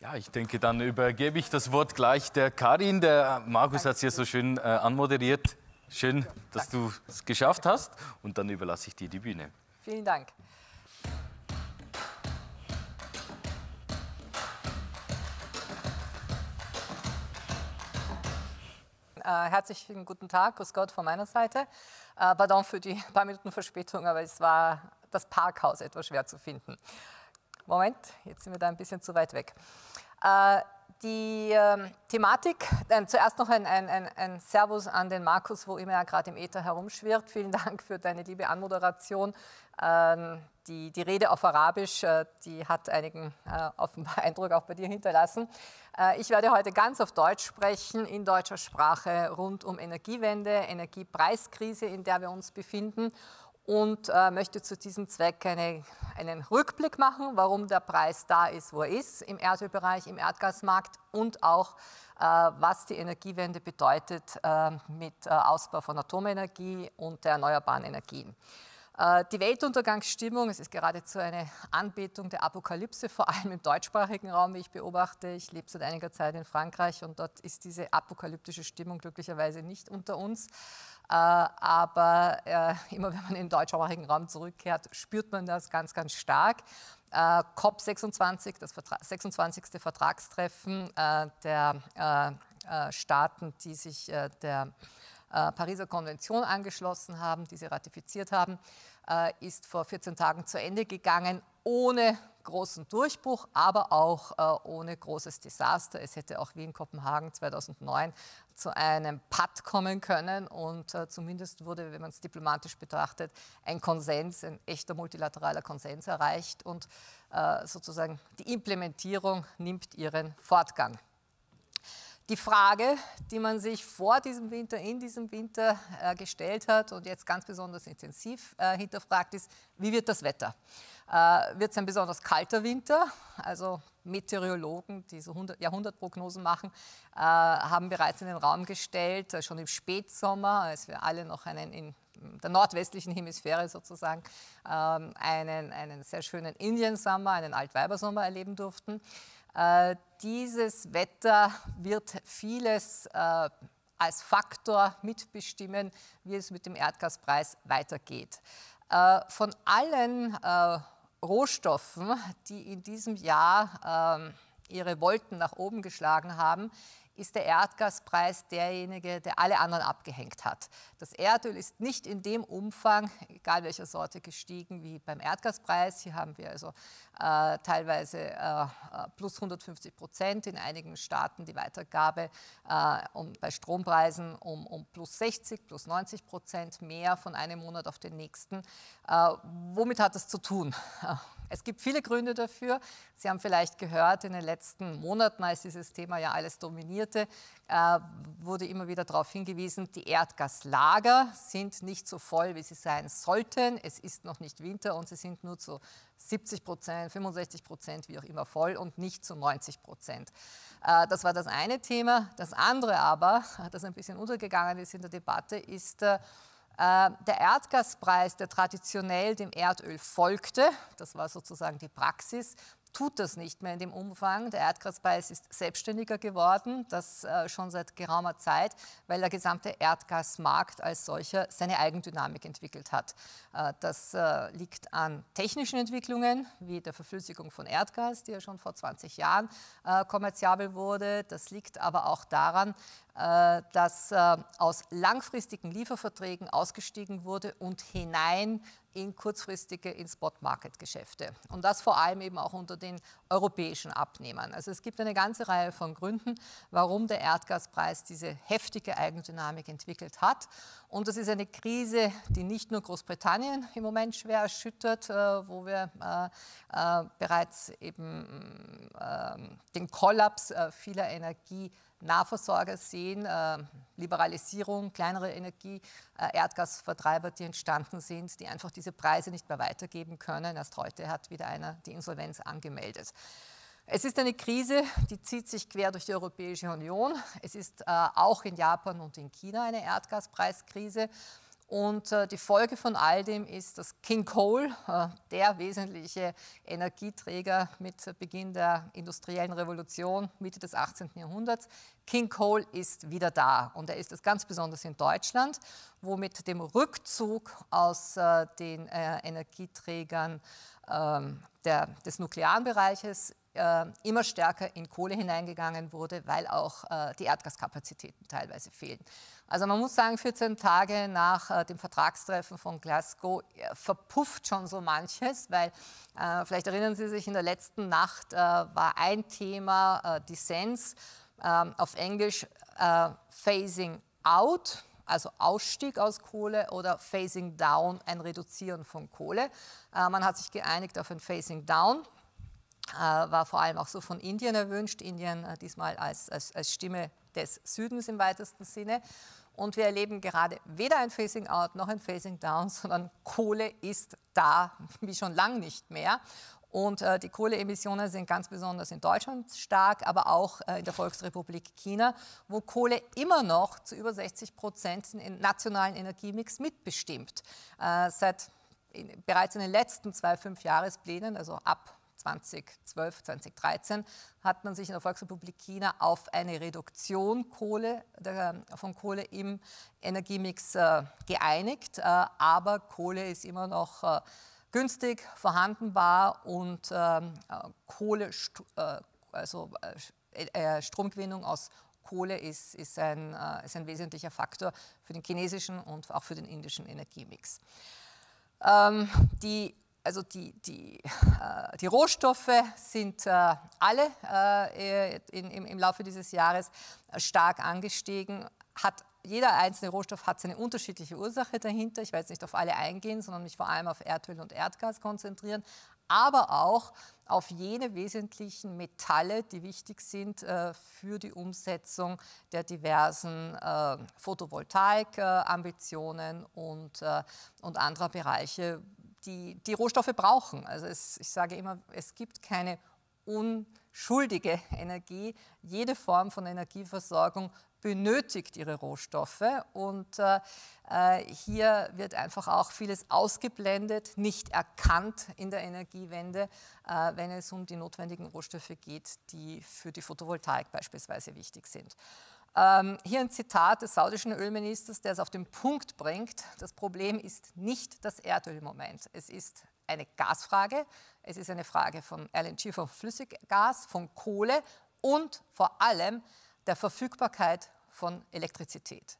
Ja, ich denke, dann übergebe ich das Wort gleich der Karin. Der Markus hat es ja so schön anmoderiert. Schön, dass du es geschafft hast. Und dann überlasse ich dir die Bühne. Vielen Dank. Herzlichen guten Tag, grüß Gott von meiner Seite. Pardon für die paar Minuten Verspätung, aber es war das Parkhaus etwas schwer zu finden. Moment, jetzt sind wir da ein bisschen zu weit weg. Die Thematik, zuerst noch ein Servus an den Markus, wo immer er gerade im Äther herumschwirrt. Vielen Dank für deine liebe Anmoderation. Die Rede auf Arabisch, die hat einigen offenbar Eindruck auch bei dir hinterlassen. Ich werde heute ganz auf Deutsch sprechen, in deutscher Sprache, rund um Energiewende, Energiepreiskrise, in der wir uns befinden. Und möchte zu diesem Zweck einen Rückblick machen, warum der Preis da ist, wo er ist, im Erdölbereich, im Erdgasmarkt und auch, was die Energiewende bedeutet mit Ausbau von Atomenergie und der erneuerbaren Energien. Die Weltuntergangsstimmung, es ist geradezu eine Anbetung der Apokalypse, vor allem im deutschsprachigen Raum, wie ich beobachte. Ich lebe seit einiger Zeit in Frankreich und dort ist diese apokalyptische Stimmung glücklicherweise nicht unter uns. Aber immer wenn man in den deutschsprachigen Raum zurückkehrt, spürt man das ganz, ganz stark. COP26, das 26. Vertragstreffen der Staaten, die sich der Pariser Konvention angeschlossen haben, die sie ratifiziert haben, ist vor 14 Tagen zu Ende gegangen, ohne großen Durchbruch, aber auch ohne großes Desaster. Es hätte auch wie in Kopenhagen 2009 zu einem Patt kommen können und zumindest wurde, wenn man es diplomatisch betrachtet, ein Konsens, ein echter multilateraler Konsens erreicht und sozusagen die Implementierung nimmt ihren Fortgang. Die Frage, die man sich vor diesem Winter, in diesem Winter gestellt hat und jetzt ganz besonders intensiv hinterfragt ist, wie wird das Wetter? Wird es ein besonders kalter Winter? Also Meteorologen, die so Jahrhundertprognosen machen, haben bereits in den Raum gestellt, schon im Spätsommer, als wir alle noch einen in der nordwestlichen Hemisphäre sozusagen einen sehr schönen Indiensommer, einen Altweibersommer erleben durften. Dieses Wetter wird vieles als Faktor mitbestimmen, wie es mit dem Erdgaspreis weitergeht. Von allen Rohstoffen, die in diesem Jahr ihre Wolken nach oben geschlagen haben, ist der Erdgaspreis derjenige, der alle anderen abgehängt hat. Das Erdöl ist nicht in dem Umfang, egal welcher Sorte, gestiegen wie beim Erdgaspreis. Hier haben wir also teilweise plus 150%, in einigen Staaten die Weitergabe bei Strompreisen um plus 60, plus 90% mehr von einem Monat auf den nächsten. Womit hat das zu tun? Es gibt viele Gründe dafür. Sie haben vielleicht gehört, in den letzten Monaten, als dieses Thema ja alles dominierte, wurde immer wieder darauf hingewiesen, die Erdgaslager sind nicht so voll, wie sie sein sollten. Es ist noch nicht Winter und sie sind nur zu 70%, 65%, wie auch immer voll und nicht zu 90%. Das war das eine Thema. Das andere aber, das ein bisschen untergegangen ist in der Debatte, ist der Erdgaspreis, der traditionell dem Erdöl folgte, das war sozusagen die Praxis, tut das nicht mehr in dem Umfang. Der Erdgaspreis ist selbstständiger geworden, das schon seit geraumer Zeit, weil der gesamte Erdgasmarkt als solcher seine Eigendynamik entwickelt hat. Das liegt an technischen Entwicklungen, wie der Verflüssigung von Erdgas, die ja schon vor 20 Jahren kommerziabel wurde. Das liegt aber auch daran, dass aus langfristigen Lieferverträgen ausgestiegen wurde und hinein in kurzfristige, in Spot-Market-Geschäfte. Und das vor allem eben auch unter den europäischen Abnehmern. Also es gibt eine ganze Reihe von Gründen, warum der Erdgaspreis diese heftige Eigendynamik entwickelt hat. Und das ist eine Krise, die nicht nur Großbritannien im Moment schwer erschüttert, wo wir bereits eben den Kollaps vieler Energie Nahversorger sehen, Liberalisierung, kleinere Energie, Erdgasvertreiber, die entstanden sind, die einfach diese Preise nicht mehr weitergeben können. Erst heute hat wieder einer die Insolvenz angemeldet. Es ist eine Krise, die zieht sich quer durch die Europäische Union. Es ist auch in Japan und in China eine Erdgaspreiskrise. Und die Folge von all dem ist, dass King Coal, der wesentliche Energieträger mit Beginn der industriellen Revolution, Mitte des 18. Jahrhunderts, King Coal ist wieder da. Und er ist es ganz besonders in Deutschland, wo mit dem Rückzug aus den Energieträgern des nuklearen Bereiches immer stärker in Kohle hineingegangen wurde, weil auch die Erdgaskapazitäten teilweise fehlen. Also man muss sagen, 14 Tage nach dem Vertragstreffen von Glasgow verpufft schon so manches, weil vielleicht erinnern Sie sich, in der letzten Nacht war ein Thema Dissens, auf Englisch Phasing Out, also Ausstieg aus Kohle, oder Phasing Down, ein Reduzieren von Kohle. Man hat sich geeinigt auf ein Phasing Down. War vor allem auch so von Indien erwünscht, Indien diesmal als Stimme des Südens im weitesten Sinne. Und wir erleben gerade weder ein Phasing Out noch ein Phasing Down, sondern Kohle ist da, wie schon lange nicht mehr. Und die Kohleemissionen sind ganz besonders in Deutschland stark, aber auch in der Volksrepublik China, wo Kohle immer noch zu über 60% im nationalen Energiemix mitbestimmt. Bereits in den letzten 2 Fünfjahresplänen, also ab 2012, 2013, hat man sich in der Volksrepublik China auf eine Reduktion von Kohle im Energiemix geeinigt. Aber Kohle ist immer noch günstig vorhandenbar und Stromgewinnung aus Kohle ist ein wesentlicher Faktor für den chinesischen und auch für den indischen Energiemix. Die Rohstoffe sind alle im Laufe dieses Jahres stark angestiegen. Jeder einzelne Rohstoff hat seine unterschiedliche Ursache dahinter. Ich werde jetzt nicht auf alle eingehen, sondern mich vor allem auf Erdöl und Erdgas konzentrieren, aber auch auf jene wesentlichen Metalle, die wichtig sind für die Umsetzung der diversen Photovoltaik-Ambitionen und anderer Bereiche, die Rohstoffe brauchen. Also ich sage immer, es gibt keine unschuldige Energie. Jede Form von Energieversorgung benötigt ihre Rohstoffe. Und hier wird einfach auch vieles ausgeblendet, nicht erkannt in der Energiewende, wenn es um die notwendigen Rohstoffe geht, die für die Photovoltaik beispielsweise wichtig sind. Hier ein Zitat des saudischen Ölministers, der es auf den Punkt bringt: Das Problem ist nicht das Erdöl im Moment. Es ist eine Gasfrage, es ist eine Frage von LNG, von Flüssiggas, von Kohle und vor allem der Verfügbarkeit von Elektrizität.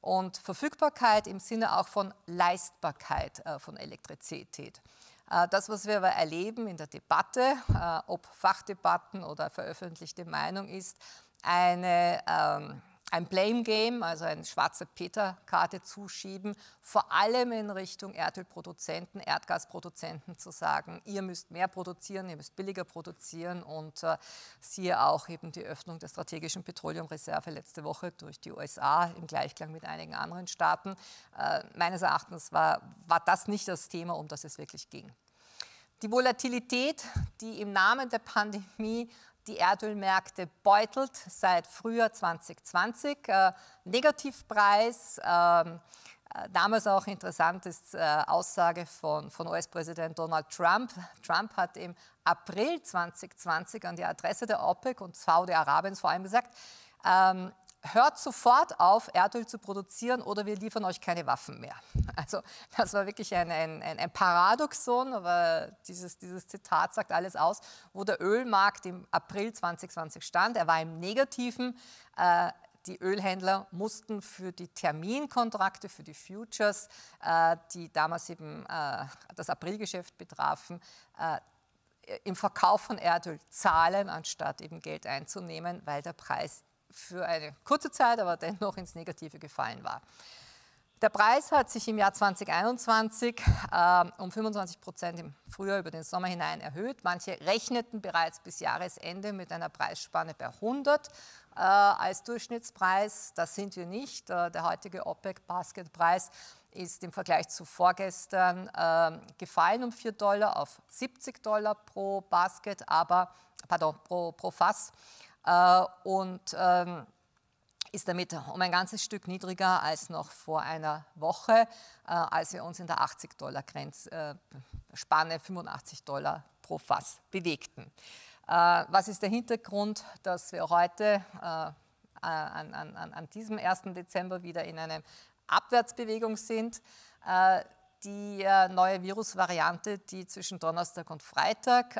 Und Verfügbarkeit im Sinne auch von Leistbarkeit von Elektrizität. Das, was wir aber erleben in der Debatte, ob Fachdebatten oder veröffentlichte Meinung, ist ein Blame Game, also eine schwarze Peter-Karte zuschieben, vor allem in Richtung Erdölproduzenten, Erdgasproduzenten zu sagen, ihr müsst mehr produzieren, ihr müsst billiger produzieren, und siehe auch eben die Öffnung der strategischen Petroleumreserve letzte Woche durch die USA im Gleichklang mit einigen anderen Staaten. Meines Erachtens war das nicht das Thema, um das es wirklich ging. Die Volatilität, die im Namen der Pandemie die Erdölmärkte beutelt seit Frühjahr 2020, Negativpreis, damals auch interessant ist Aussage von US-Präsident Donald Trump. Trump hat im April 2020 an die Adresse der OPEC und Saudi-Arabiens vor allem gesagt, hört sofort auf, Erdöl zu produzieren, oder wir liefern euch keine Waffen mehr. Also das war wirklich ein Paradoxon, aber dieses Zitat sagt alles aus, wo der Ölmarkt im April 2020 stand. Er war im Negativen. Die Ölhändler mussten für die Terminkontrakte, für die Futures, die damals eben das Aprilgeschäft betrafen, im Verkauf von Erdöl zahlen, anstatt eben Geld einzunehmen, weil der Preis für eine kurze Zeit, aber dennoch ins Negative gefallen war. Der Preis hat sich im Jahr 2021 um 25% im Frühjahr über den Sommer hinein erhöht. Manche rechneten bereits bis Jahresende mit einer Preisspanne bei 100 als Durchschnittspreis. Das sind wir nicht. Der heutige OPEC-Basketpreis ist im Vergleich zu vorgestern gefallen um $4 auf $70 pro Basket, aber, pardon, pro Fass. Und ist damit um ein ganzes Stück niedriger als noch vor einer Woche, als wir uns in der 80-Dollar-Grenzspanne, 85 Dollar pro Fass bewegten. Was ist der Hintergrund, dass wir heute an diesem 1. Dezember wieder in einer Abwärtsbewegung sind? Die neue Virusvariante, die zwischen Donnerstag und Freitag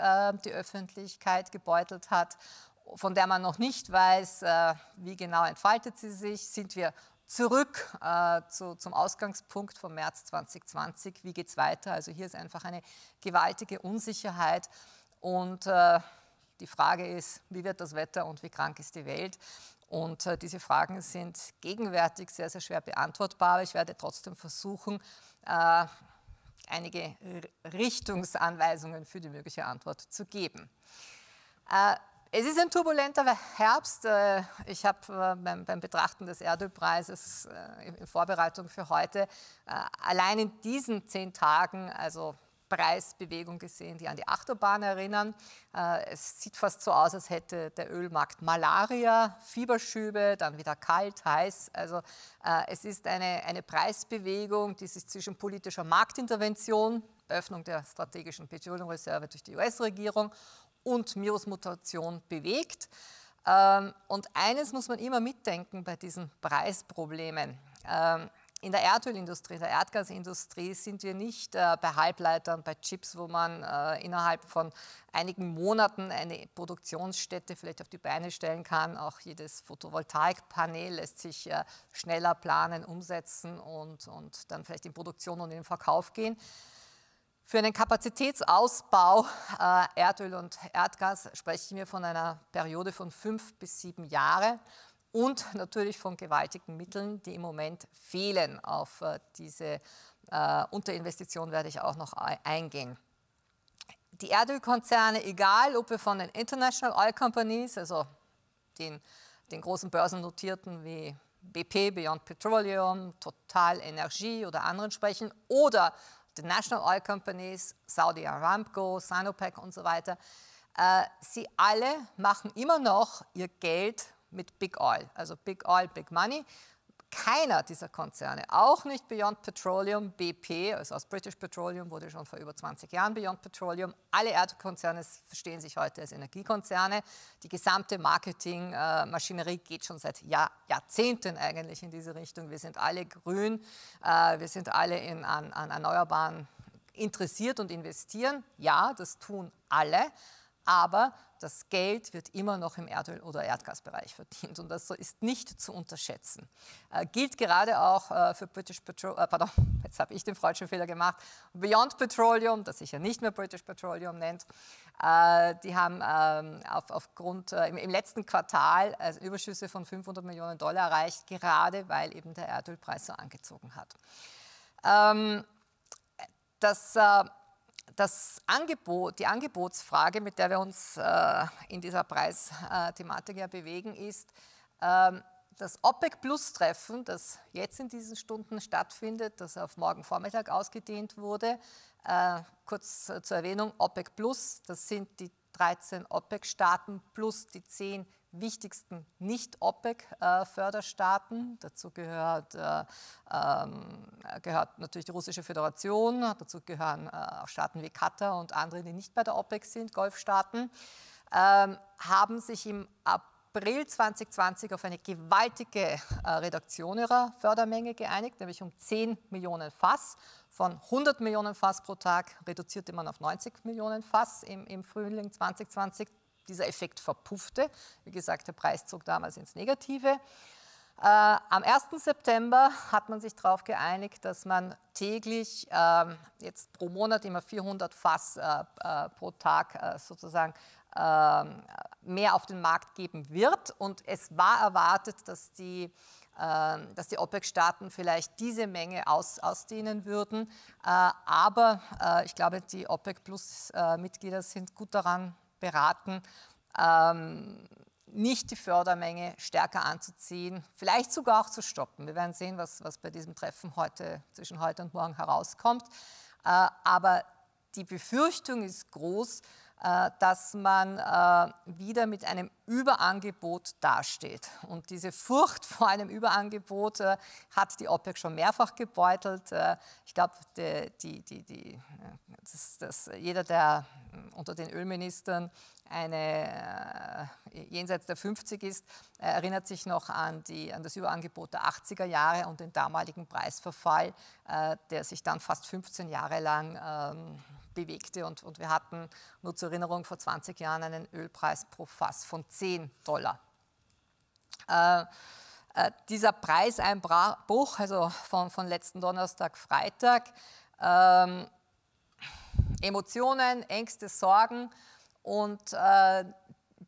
die Öffentlichkeit gebeutelt hat, von der man noch nicht weiß, wie genau entfaltet sie sich, sind wir zurück zum Ausgangspunkt vom März 2020. Wie geht es weiter? Also hier ist einfach eine gewaltige Unsicherheit und die Frage ist, wie wird das Wetter und wie krank ist die Welt? Und diese Fragen sind gegenwärtig sehr, sehr schwer beantwortbar, aber ich werde trotzdem versuchen, einige Richtungsanweisungen für die mögliche Antwort zu geben. Es ist ein turbulenter Herbst. Ich habe beim Betrachten des Erdölpreises in Vorbereitung für heute allein in diesen 10 Tagen also Preisbewegung gesehen, die an die Achterbahn erinnern. Es sieht fast so aus, als hätte der Ölmarkt Malaria, Fieberschübe, dann wieder kalt, heiß. Also es ist eine Preisbewegung, die sich zwischen politischer Marktintervention, Öffnung der strategischen Petroleumreserve durch die US-Regierung und Virusmutation bewegt. Und eines muss man immer mitdenken bei diesen Preisproblemen. In der Erdölindustrie, in der Erdgasindustrie sind wir nicht bei Halbleitern, bei Chips, wo man innerhalb von einigen Monaten eine Produktionsstätte vielleicht auf die Beine stellen kann. Auch jedes Photovoltaikpanel lässt sich schneller planen, umsetzen und dann vielleicht in Produktion und in den Verkauf gehen. Für einen Kapazitätsausbau Erdöl und Erdgas sprechen wir von einer Periode von 5 bis 7 Jahren und natürlich von gewaltigen Mitteln, die im Moment fehlen. Auf diese Unterinvestition werde ich auch noch eingehen. Die Erdölkonzerne, egal ob wir von den International Oil Companies, also den großen börsennotierten wie BP, Beyond Petroleum, Total Energy oder anderen sprechen, oder die National Oil Companies, Saudi Aramco, Sinopec und so weiter, sie alle machen immer noch ihr Geld mit Big Oil, also Big Oil, Big Money. Keiner dieser Konzerne, auch nicht Beyond Petroleum, BP, also aus British Petroleum wurde schon vor über 20 Jahren Beyond Petroleum. Alle Erdkonzerne verstehen sich heute als Energiekonzerne. Die gesamte Marketingmaschinerie geht schon seit Jahrzehnten eigentlich in diese Richtung. Wir sind alle grün, wir sind alle an Erneuerbaren interessiert und investieren. Ja, das tun alle, aber das Geld wird immer noch im Erdöl- oder Erdgasbereich verdient und das ist nicht zu unterschätzen. Gilt gerade auch für British Petroleum, pardon, jetzt habe ich den freudschen Fehler gemacht, Beyond Petroleum, das sich ja nicht mehr British Petroleum nennt, die haben im letzten Quartal also Überschüsse von 500 Millionen Dollar erreicht, gerade weil eben der Erdölpreis so angezogen hat. Die Angebotsfrage, mit der wir uns in dieser Preisthematik ja bewegen, ist das OPEC-Plus-Treffen, das jetzt in diesen Stunden stattfindet, das auf morgen Vormittag ausgedehnt wurde. Kurz zur Erwähnung, OPEC-Plus, das sind die 13 OPEC-Staaten plus die 10 wichtigsten Nicht-OPEC-Förderstaaten. Dazu gehört natürlich die Russische Föderation, dazu gehören auch Staaten wie Katar und andere, die nicht bei der OPEC sind, Golfstaaten, haben sich im April 2020 auf eine gewaltige Reduktion ihrer Fördermenge geeinigt, nämlich um 10 Millionen Fass. Von 100 Millionen Fass pro Tag reduzierte man auf 90 Millionen Fass im Frühling 2020. Dieser Effekt verpuffte. Wie gesagt, der Preis zog damals ins Negative. Am 1. September hat man sich darauf geeinigt, dass man täglich jetzt pro Monat immer 400 Fass pro Tag sozusagen mehr auf den Markt geben wird. Und es war erwartet, dass die OPEC-Staaten vielleicht diese Menge ausdehnen würden. Aber ich glaube, die OPEC-Plus-Mitglieder sind gut daran beraten, nicht die Fördermenge stärker anzuziehen, vielleicht sogar auch zu stoppen. Wir werden sehen, was bei diesem Treffen zwischen heute und morgen herauskommt. Aber die Befürchtung ist groß, dass man wieder mit einem Überangebot dasteht. Und diese Furcht vor einem Überangebot hat die OPEC schon mehrfach gebeutelt. Ich glaube, dass jeder, der unter den Ölministern jenseits der 50 ist, erinnert sich noch an das Überangebot der 80er Jahre und den damaligen Preisverfall, der sich dann fast 15 Jahre lang bewegte. Und wir hatten, nur zur Erinnerung, vor 20 Jahren einen Ölpreis pro Fass von $10. Dieser Preiseinbruch, also von letzten Donnerstag, Freitag, Emotionen, Ängste, Sorgen. Und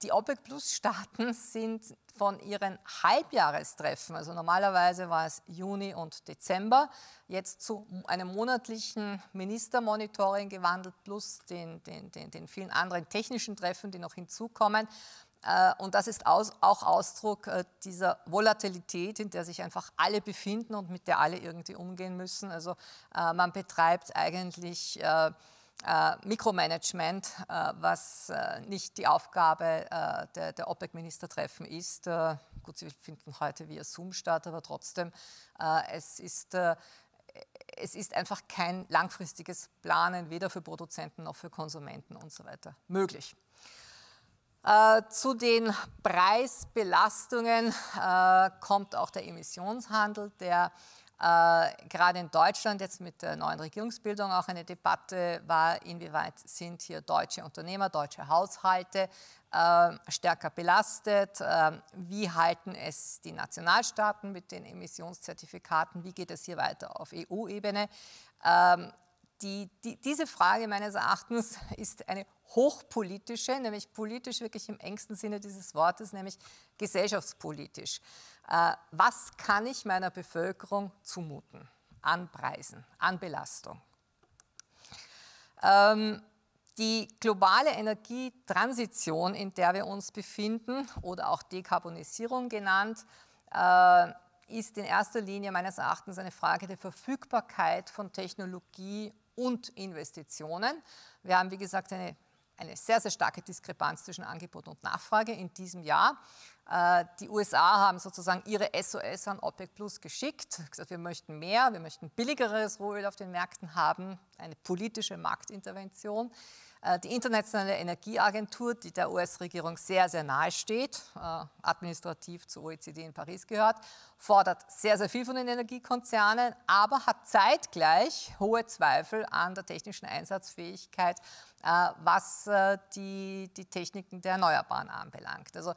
die OPEC-Plus-Staaten sind von ihren Halbjahrestreffen, also normalerweise war es Juni und Dezember, jetzt zu einem monatlichen Ministermonitoring gewandelt, plus den vielen anderen technischen Treffen, die noch hinzukommen. Und das ist auch Ausdruck dieser Volatilität, in der sich einfach alle befinden und mit der alle irgendwie umgehen müssen. Also man betreibt eigentlich Mikromanagement, was nicht die Aufgabe der OPEC-Ministertreffen ist. Gut, sie finden heute via Zoom statt, aber trotzdem, es ist einfach kein langfristiges Planen, weder für Produzenten noch für Konsumenten und so weiter möglich. Zu den Preisbelastungen kommt auch der Emissionshandel, der gerade in Deutschland jetzt mit der neuen Regierungsbildung auch eine Debatte war, inwieweit sind hier deutsche Unternehmer, deutsche Haushalte stärker belastet, wie halten es die Nationalstaaten mit den Emissionszertifikaten, wie geht es hier weiter auf EU-Ebene. Diese Frage meines Erachtens ist eine hochpolitische, nämlich politisch wirklich im engsten Sinne dieses Wortes, nämlich gesellschaftspolitisch. Was kann ich meiner Bevölkerung zumuten an Preisen, an Belastung? Die globale Energietransition, in der wir uns befinden, oder auch Dekarbonisierung genannt, ist in erster Linie meines Erachtens eine Frage der Verfügbarkeit von Technologie und Investitionen. Wir haben, wie gesagt, eine sehr, sehr starke Diskrepanz zwischen Angebot und Nachfrage in diesem Jahr. Die USA haben sozusagen ihre SOS an OPEC Plus geschickt, gesagt, wir möchten mehr, wir möchten billigeres Rohöl auf den Märkten haben, eine politische Marktintervention. Die Internationale Energieagentur, die der US-Regierung sehr, sehr nahe steht, administrativ zur OECD in Paris gehört, fordert sehr, sehr viel von den Energiekonzernen, aber hat zeitgleich hohe Zweifel an der technischen Einsatzfähigkeit, was die Techniken der Erneuerbaren anbelangt. Also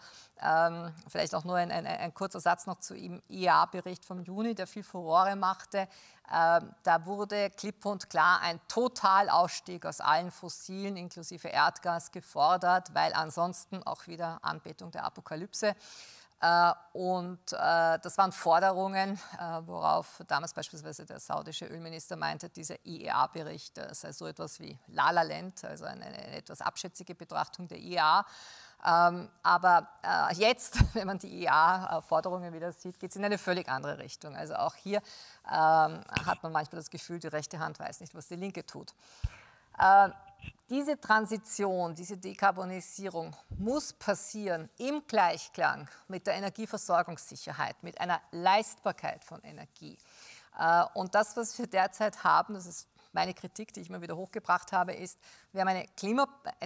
vielleicht auch nur ein kurzer Satz noch zu dem IEA-Bericht vom Juni, der viel Furore machte. Da wurde klipp und klar ein Totalausstieg aus allen Fossilen inklusive Erdgas gefordert, weil ansonsten auch wieder Anbetung der Apokalypse. Und das waren Forderungen, worauf damals beispielsweise der saudische Ölminister meinte, dieser IEA-Bericht sei so etwas wie La La Land, also eine etwas abschätzige Betrachtung der IEA. Aber jetzt, wenn man die IEA-Forderungen wieder sieht, geht es in eine völlig andere Richtung. Also auch hier hat man manchmal das Gefühl, die rechte Hand weiß nicht, was die linke tut. Diese Transition, diese Dekarbonisierung muss passieren im Gleichklang mit der Energieversorgungssicherheit, mit einer Leistbarkeit von Energie. Und das, was wir derzeit haben, das ist meine Kritik, die ich immer wieder hochgebracht habe, ist, wir haben eine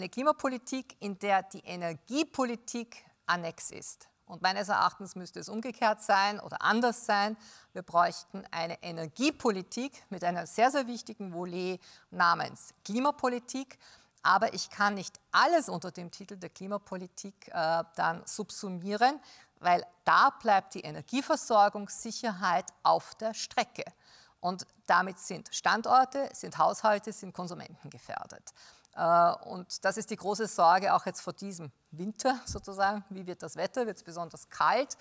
Klimapolitik, in der die Energiepolitik annex ist. Und meines Erachtens müsste es umgekehrt sein oder anders sein. Wir bräuchten eine Energiepolitik mit einer sehr, sehr wichtigen Volet namens Klimapolitik. Aber ich kann nicht alles unter dem Titel der Klimapolitik dann subsumieren, weil da bleibt die Energieversorgungssicherheit auf der Strecke. Und damit sind Standorte, sind Haushalte, sind Konsumenten gefährdet. Und das ist die große Sorge auch jetzt vor diesem Winter sozusagen. Wie wird das Wetter? Wird es besonders kalt?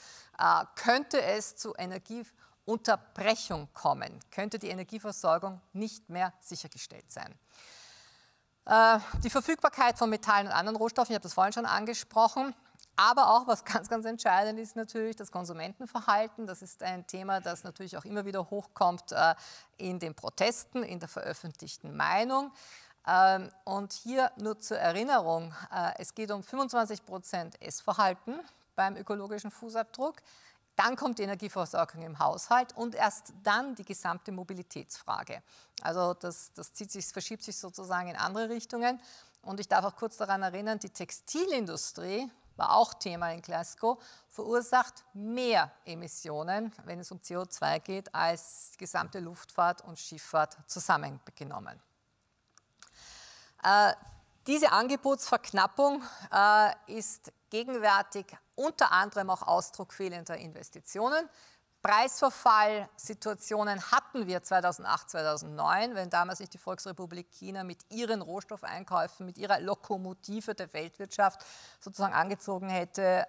Könnte es zu Energieunterbrechung kommen? Könnte die Energieversorgung nicht mehr sichergestellt sein? Die Verfügbarkeit von Metallen und anderen Rohstoffen, ich habe das vorhin schon angesprochen. Aber auch, was ganz, ganz entscheidend ist natürlich, das Konsumentenverhalten. Das ist ein Thema, das natürlich auch immer wieder hochkommt in den Protesten, in der veröffentlichten Meinung. Und hier nur zur Erinnerung, es geht um 25% Essverhalten beim ökologischen Fußabdruck. Dann kommt die Energieversorgung im Haushalt und erst dann die gesamte Mobilitätsfrage. Also das verschiebt sich sozusagen in andere Richtungen. Und ich darf auch kurz daran erinnern, die Textilindustrie, war auch Thema in Glasgow, verursacht mehr Emissionen, wenn es um CO2 geht, als die gesamte Luftfahrt und Schifffahrt zusammengenommen. Diese Angebotsverknappung ist gegenwärtig unter anderem auch Ausdruck fehlender Investitionen. Preisverfallsituationen hatten wir 2008, 2009, wenn damals nicht die Volksrepublik China mit ihren Rohstoffeinkäufen, mit ihrer Lokomotive der Weltwirtschaft sozusagen angezogen hätte,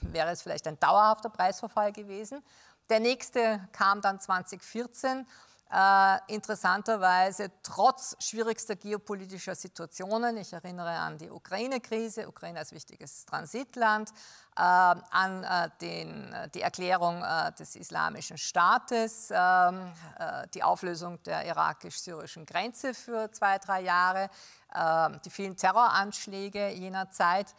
wäre es vielleicht ein dauerhafter Preisverfall gewesen. Der nächste kam dann 2014. Interessanterweise trotz schwierigster geopolitischer Situationen, ich erinnere an die Ukraine-Krise, Ukraine als wichtiges Transitland, an die Erklärung des Islamischen Staates, die Auflösung der irakisch-syrischen Grenze für 2-3 Jahre, die vielen Terroranschläge jener Zeit.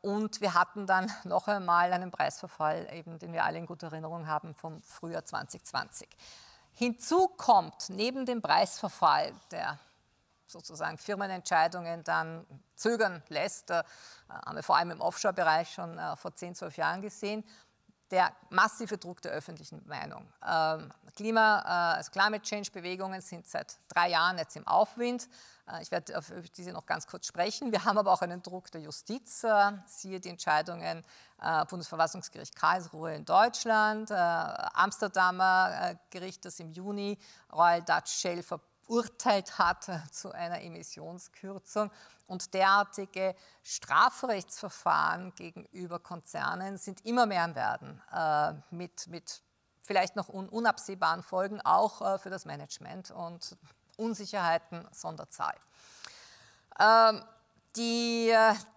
Und wir hatten dann noch einmal einen Preisverfall, eben, den wir alle in guter Erinnerung haben, vom Frühjahr 2020. Hinzu kommt neben dem Preisverfall, der sozusagen Firmenentscheidungen dann zögern lässt, haben wir vor allem im Offshore-Bereich schon vor 10, 12 Jahren gesehen, der massive Druck der öffentlichen Meinung. Also Climate-Change-Bewegungen sind seit 3 Jahren jetzt im Aufwind. Ich werde auf diese noch ganz kurz sprechen. Wir haben aber auch einen Druck der Justiz, siehe die Entscheidungen Bundesverfassungsgericht Karlsruhe in Deutschland, Amsterdamer Gericht, das im Juni Royal Dutch Shell verurteilt hat zu einer Emissionskürzung. Und derartige Strafrechtsverfahren gegenüber Konzernen sind immer mehr am Werden, mit vielleicht noch unabsehbaren Folgen, auch für das Management und Unsicherheiten, Sonderzahl.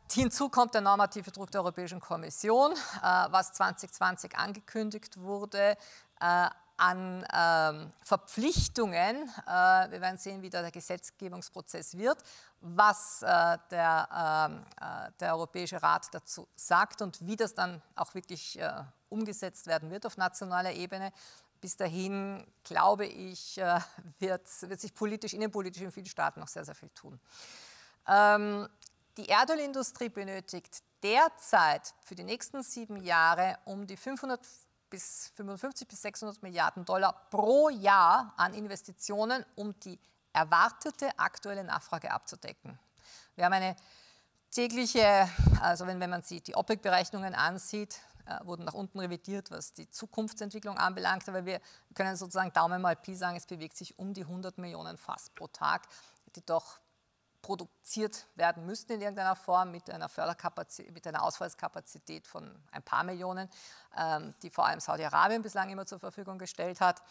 Hinzu kommt der normative Druck der Europäischen Kommission, was 2020 angekündigt wurde, an Verpflichtungen. Wir werden sehen, wie der Gesetzgebungsprozess wird, was der Europäische Rat dazu sagt und wie das dann auch wirklich umgesetzt werden wird auf nationaler Ebene. Bis dahin, glaube ich, wird sich innenpolitisch in vielen Staaten noch sehr, sehr viel tun. Die Erdölindustrie benötigt derzeit für die nächsten 7 Jahre um die 55 bis 600 Milliarden Dollar pro Jahr an Investitionen, um die erwartete aktuelle Nachfrage abzudecken. Wir haben eine tägliche, also wenn man die OPEC-Berechnungen ansieht, wurden nach unten revidiert, was die Zukunftsentwicklung anbelangt. Aber wir können sozusagen Daumen mal Pi sagen, es bewegt sich um die 100 Millionen Fass pro Tag, die doch produziert werden müssten in irgendeiner Form mit einer Förderkapazität, mit einer Ausfallskapazität von ein paar Millionen, die vor allem Saudi-Arabien bislang immer zur Verfügung gestellt hat.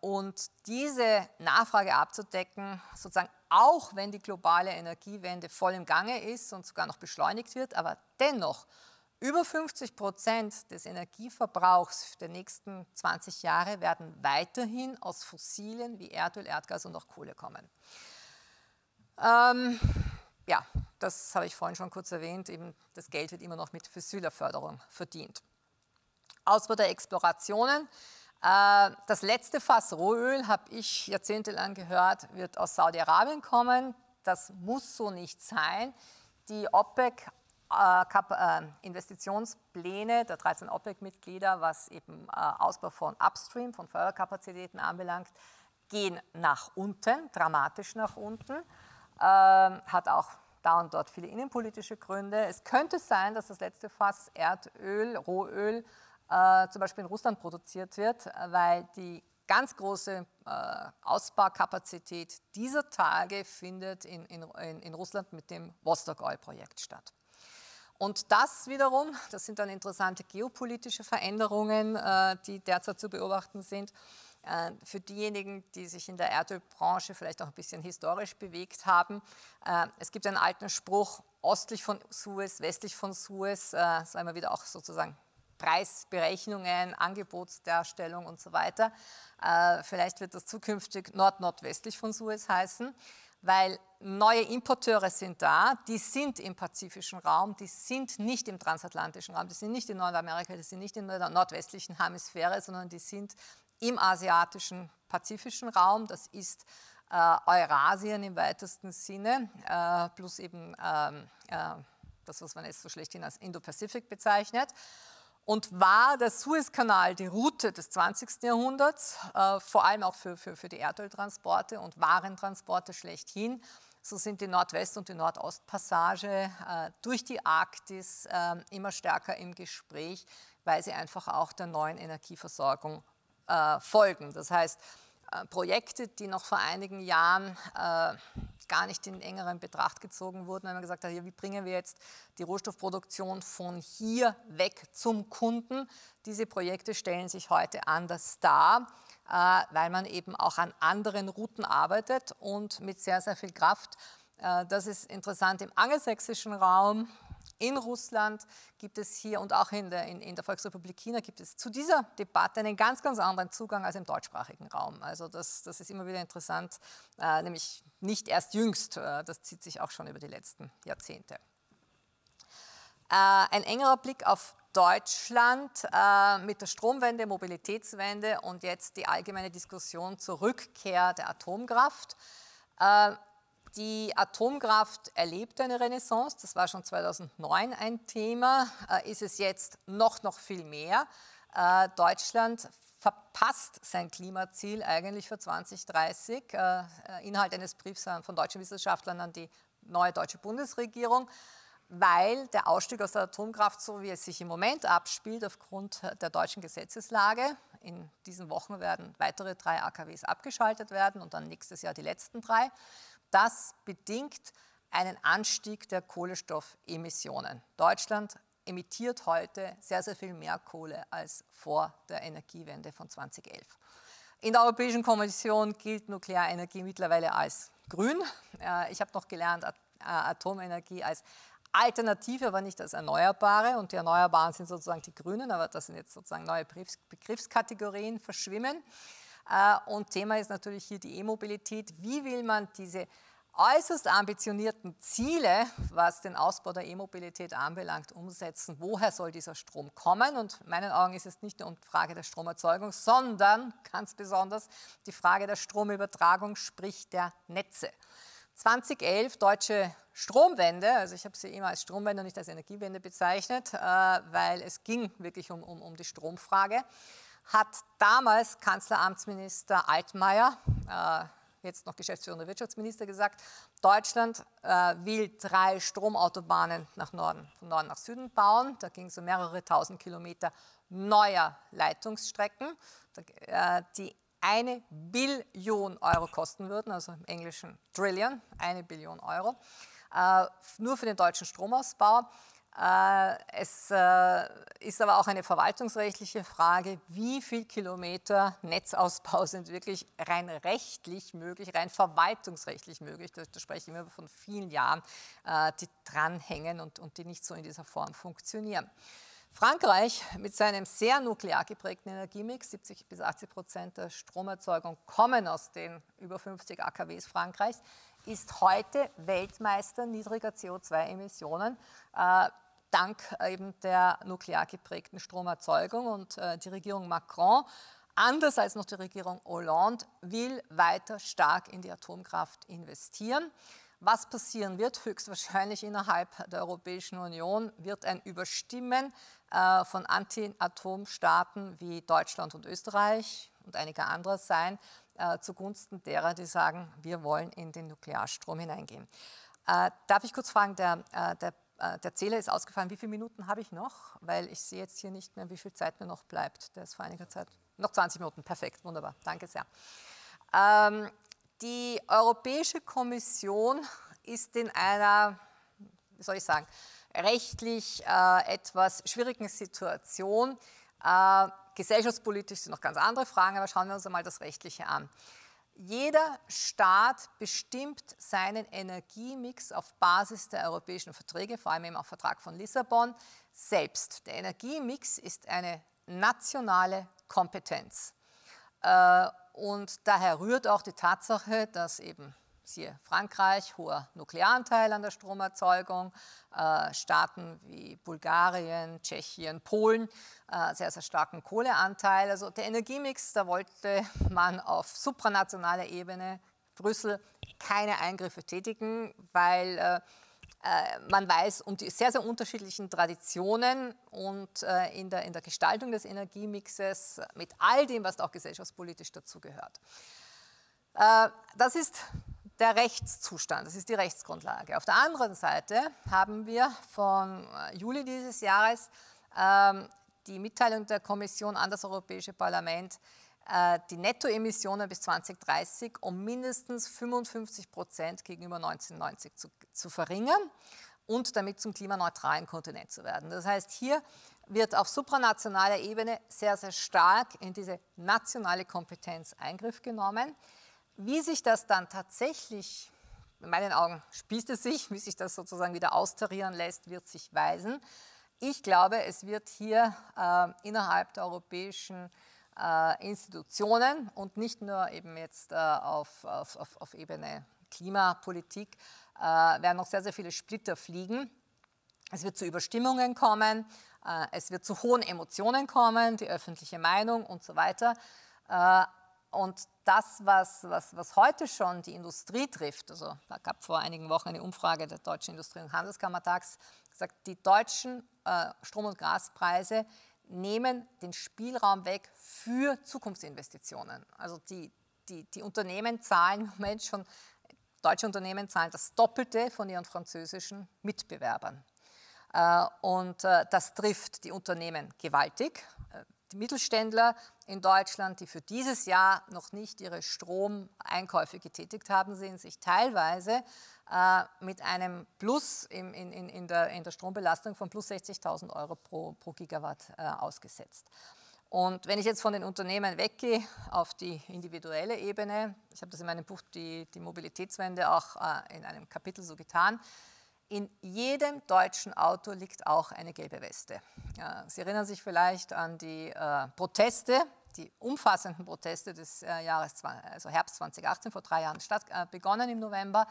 Und diese Nachfrage abzudecken, sozusagen auch wenn die globale Energiewende voll im Gange ist und sogar noch beschleunigt wird, aber dennoch über 50% des Energieverbrauchs der nächsten 20 Jahre werden weiterhin aus Fossilen wie Erdöl, Erdgas und auch Kohle kommen. Ja, das habe ich vorhin schon kurz erwähnt, eben das Geld wird immer noch mit Fossilerförderung verdient. Ausbau der Explorationen. Das letzte Fass Rohöl, habe ich jahrzehntelang gehört, wird aus Saudi-Arabien kommen. Das muss so nicht sein. Die OPEC Investitionspläne der 13 OPEC-Mitglieder, was eben Ausbau von Upstream, von Förderkapazitäten anbelangt, gehen nach unten, dramatisch nach unten. Hat auch da und dort viele innenpolitische Gründe. Es könnte sein, dass das letzte Fass Erdöl, Rohöl, zum Beispiel in Russland produziert wird, weil die ganz große Ausbaukapazität dieser Tage findet in Russland mit dem Vostok-Ölprojekt statt. Und das wiederum, das sind dann interessante geopolitische Veränderungen, die derzeit zu beobachten sind. Für diejenigen, die sich in der Erdölbranche vielleicht auch ein bisschen historisch bewegt haben, es gibt einen alten Spruch, ostlich von Suez, westlich von Suez, das war immer wieder auch sozusagen Preisberechnungen, Angebotsdarstellung und so weiter. Vielleicht wird das zukünftig nord-nordwestlich von Suez heißen. weil neue Importeure sind da, die sind im pazifischen Raum, die sind nicht im transatlantischen Raum, die sind nicht in Nordamerika, die sind nicht in der nordwestlichen Hemisphäre, sondern die sind im asiatischen, pazifischen Raum. Das ist Eurasien im weitesten Sinne, plus eben das, was man jetzt so schlechthin als Indo-Pazifik bezeichnet. Und war der Suezkanal die Route des 20. Jahrhunderts, vor allem auch für die Erdöltransporte und Warentransporte schlechthin, so sind die Nordwest- und die Nordostpassage durch die Arktis immer stärker im Gespräch, weil sie einfach auch der neuen Energieversorgung folgen. Das heißt, Projekte, die noch vor einigen Jahren gar nicht in engeren Betracht gezogen wurden, weil man gesagt hat, ja, wie bringen wir jetzt die Rohstoffproduktion von hier weg zum Kunden. Diese Projekte stellen sich heute anders dar, weil man eben auch an anderen Routen arbeitet und mit sehr, sehr viel Kraft. Das ist interessant, im angelsächsischen Raum, in Russland gibt es hier und auch in der Volksrepublik China gibt es zu dieser Debatte einen ganz, ganz anderen Zugang als im deutschsprachigen Raum. Also das ist immer wieder interessant, nämlich nicht erst jüngst, das zieht sich auch schon über die letzten Jahrzehnte. Ein engerer Blick auf Deutschland mit der Stromwende, Mobilitätswende und jetzt die allgemeine Diskussion zur Rückkehr der Atomkraft. Die Atomkraft erlebt eine Renaissance, das war schon 2009 ein Thema, ist es jetzt noch viel mehr. Deutschland verpasst sein Klimaziel eigentlich für 2030, Inhalt eines Briefs von deutschen Wissenschaftlern an die neue deutsche Bundesregierung, weil der Ausstieg aus der Atomkraft, so wie es sich im Moment abspielt, aufgrund der deutschen Gesetzeslage, in diesen Wochen werden weitere 3 AKWs abgeschaltet werden und dann nächstes Jahr die letzten 3, das bedingt einen Anstieg der Kohlenstoffemissionen. Deutschland emittiert heute sehr, sehr viel mehr Kohle als vor der Energiewende von 2011. In der Europäischen Kommission gilt Nuklearenergie mittlerweile als grün. Ich habe noch gelernt, Atomenergie als Alternative, aber nicht als Erneuerbare. Und die Erneuerbaren sind sozusagen die Grünen, aber das sind jetzt sozusagen neue Begriffskategorien, verschwimmen. Und Thema ist natürlich hier die E-Mobilität. Wie will man diese äußerst ambitionierten Ziele, was den Ausbau der E-Mobilität anbelangt, umsetzen? Woher soll dieser Strom kommen? Und in meinen Augen ist es nicht nur um die Frage der Stromerzeugung, sondern ganz besonders die Frage der Stromübertragung, sprich der Netze. 2011 deutsche Stromwende, also ich habe sie immer als Stromwende und nicht als Energiewende bezeichnet, weil es ging wirklich um die Stromfrage. Hat damals Kanzleramtsminister Altmaier, jetzt noch geschäftsführender Wirtschaftsminister, gesagt, Deutschland will 3 Stromautobahnen nach Norden, von Norden nach Süden bauen. Da ging es um mehrere 1000 Kilometer neuer Leitungsstrecken, die 1 Billion Euro kosten würden, also im Englischen Trillion, 1 Billion Euro, nur für den deutschen Stromausbau. Es ist aber auch eine verwaltungsrechtliche Frage, wie viel Kilometer Netzausbau sind wirklich rein rechtlich möglich, rein verwaltungsrechtlich möglich. Da spreche ich immer von vielen Jahren, die dranhängen und die nicht so in dieser Form funktionieren. Frankreich mit seinem sehr nuklear geprägten Energiemix, 70 bis 80% der Stromerzeugung kommen aus den über 50 AKWs Frankreichs, ist heute Weltmeister niedriger CO2-Emissionen, dank eben der nuklear geprägten Stromerzeugung. Und die Regierung Macron, anders als noch die Regierung Hollande, will weiter stark in die Atomkraft investieren. Was passieren wird, höchstwahrscheinlich innerhalb der Europäischen Union, wird ein Überstimmen von Anti-Atom-Staaten wie Deutschland und Österreich und einiger anderer sein, zugunsten derer, die sagen, wir wollen in den Nuklearstrom hineingehen. Darf ich kurz fragen, der Zähler ist ausgefallen, wie viele Minuten habe ich noch? Weil ich sehe jetzt hier nicht mehr, wie viel Zeit mir noch bleibt. Der ist vor einiger Zeit, noch 20 Minuten, perfekt, wunderbar, danke sehr. Die Europäische Kommission ist in einer, wie soll ich sagen, rechtlich etwas schwierigen Situation. Gesellschaftspolitisch sind noch ganz andere Fragen, aber schauen wir uns einmal das Rechtliche an. Jeder Staat bestimmt seinen Energiemix auf Basis der europäischen Verträge, vor allem eben auch Vertrag von Lissabon, selbst. Der Energiemix ist eine nationale Kompetenz. Und daher rührt auch die Tatsache, dass eben Siehe Frankreich, hoher Nuklearanteil an der Stromerzeugung, Staaten wie Bulgarien, Tschechien, Polen, sehr, sehr starken Kohleanteil. Also der Energiemix, da wollte man auf supranationaler Ebene, Brüssel, keine Eingriffe tätigen, weil man weiß um die sehr, sehr unterschiedlichen Traditionen und in der Gestaltung des Energiemixes mit all dem, was auch gesellschaftspolitisch dazugehört. Das ist der Rechtszustand, das ist die Rechtsgrundlage. Auf der anderen Seite haben wir von Juli dieses Jahres die Mitteilung der Kommission an das Europäische Parlament, die Nettoemissionen bis 2030 um mindestens 55% gegenüber 1990 zu verringern und damit zum klimaneutralen Kontinent zu werden. Das heißt, hier wird auf supranationaler Ebene sehr, sehr stark in diese nationale Kompetenz Eingriff genommen. Wie sich das dann tatsächlich, in meinen Augen spießt es sich, wie sich das sozusagen wieder austarieren lässt, wird sich weisen. Ich glaube, es wird hier innerhalb der europäischen Institutionen und nicht nur eben jetzt auf Ebene Klimapolitik, werden noch sehr, sehr viele Splitter fliegen. Es wird zu Überstimmungen kommen, es wird zu hohen Emotionen kommen, die öffentliche Meinung und so weiter. Und das, was heute schon die Industrie trifft, also da gab es vor einigen Wochen eine Umfrage der Deutschen Industrie- und Handelskammertags, gesagt, die deutschen Strom- und Gaspreise nehmen den Spielraum weg für Zukunftsinvestitionen. Also die Unternehmen zahlen im Moment schon, deutsche Unternehmen zahlen das Doppelte von ihren französischen Mitbewerbern. Und das trifft die Unternehmen gewaltig. Die Mittelständler in Deutschland, die für dieses Jahr noch nicht ihre Stromeinkäufe getätigt haben, sehen sich teilweise mit einem Plus in der Strombelastung von plus 60.000 Euro pro Gigawatt ausgesetzt. Und wenn ich jetzt von den Unternehmen weggehe auf die individuelle Ebene, ich habe das in meinem Buch die Mobilitätswende auch in einem Kapitel so getan, in jedem deutschen Auto liegt auch eine gelbe Weste. Sie erinnern sich vielleicht an die Proteste, die umfassenden Proteste des Herbst 2018, vor 3 Jahren begonnen im November,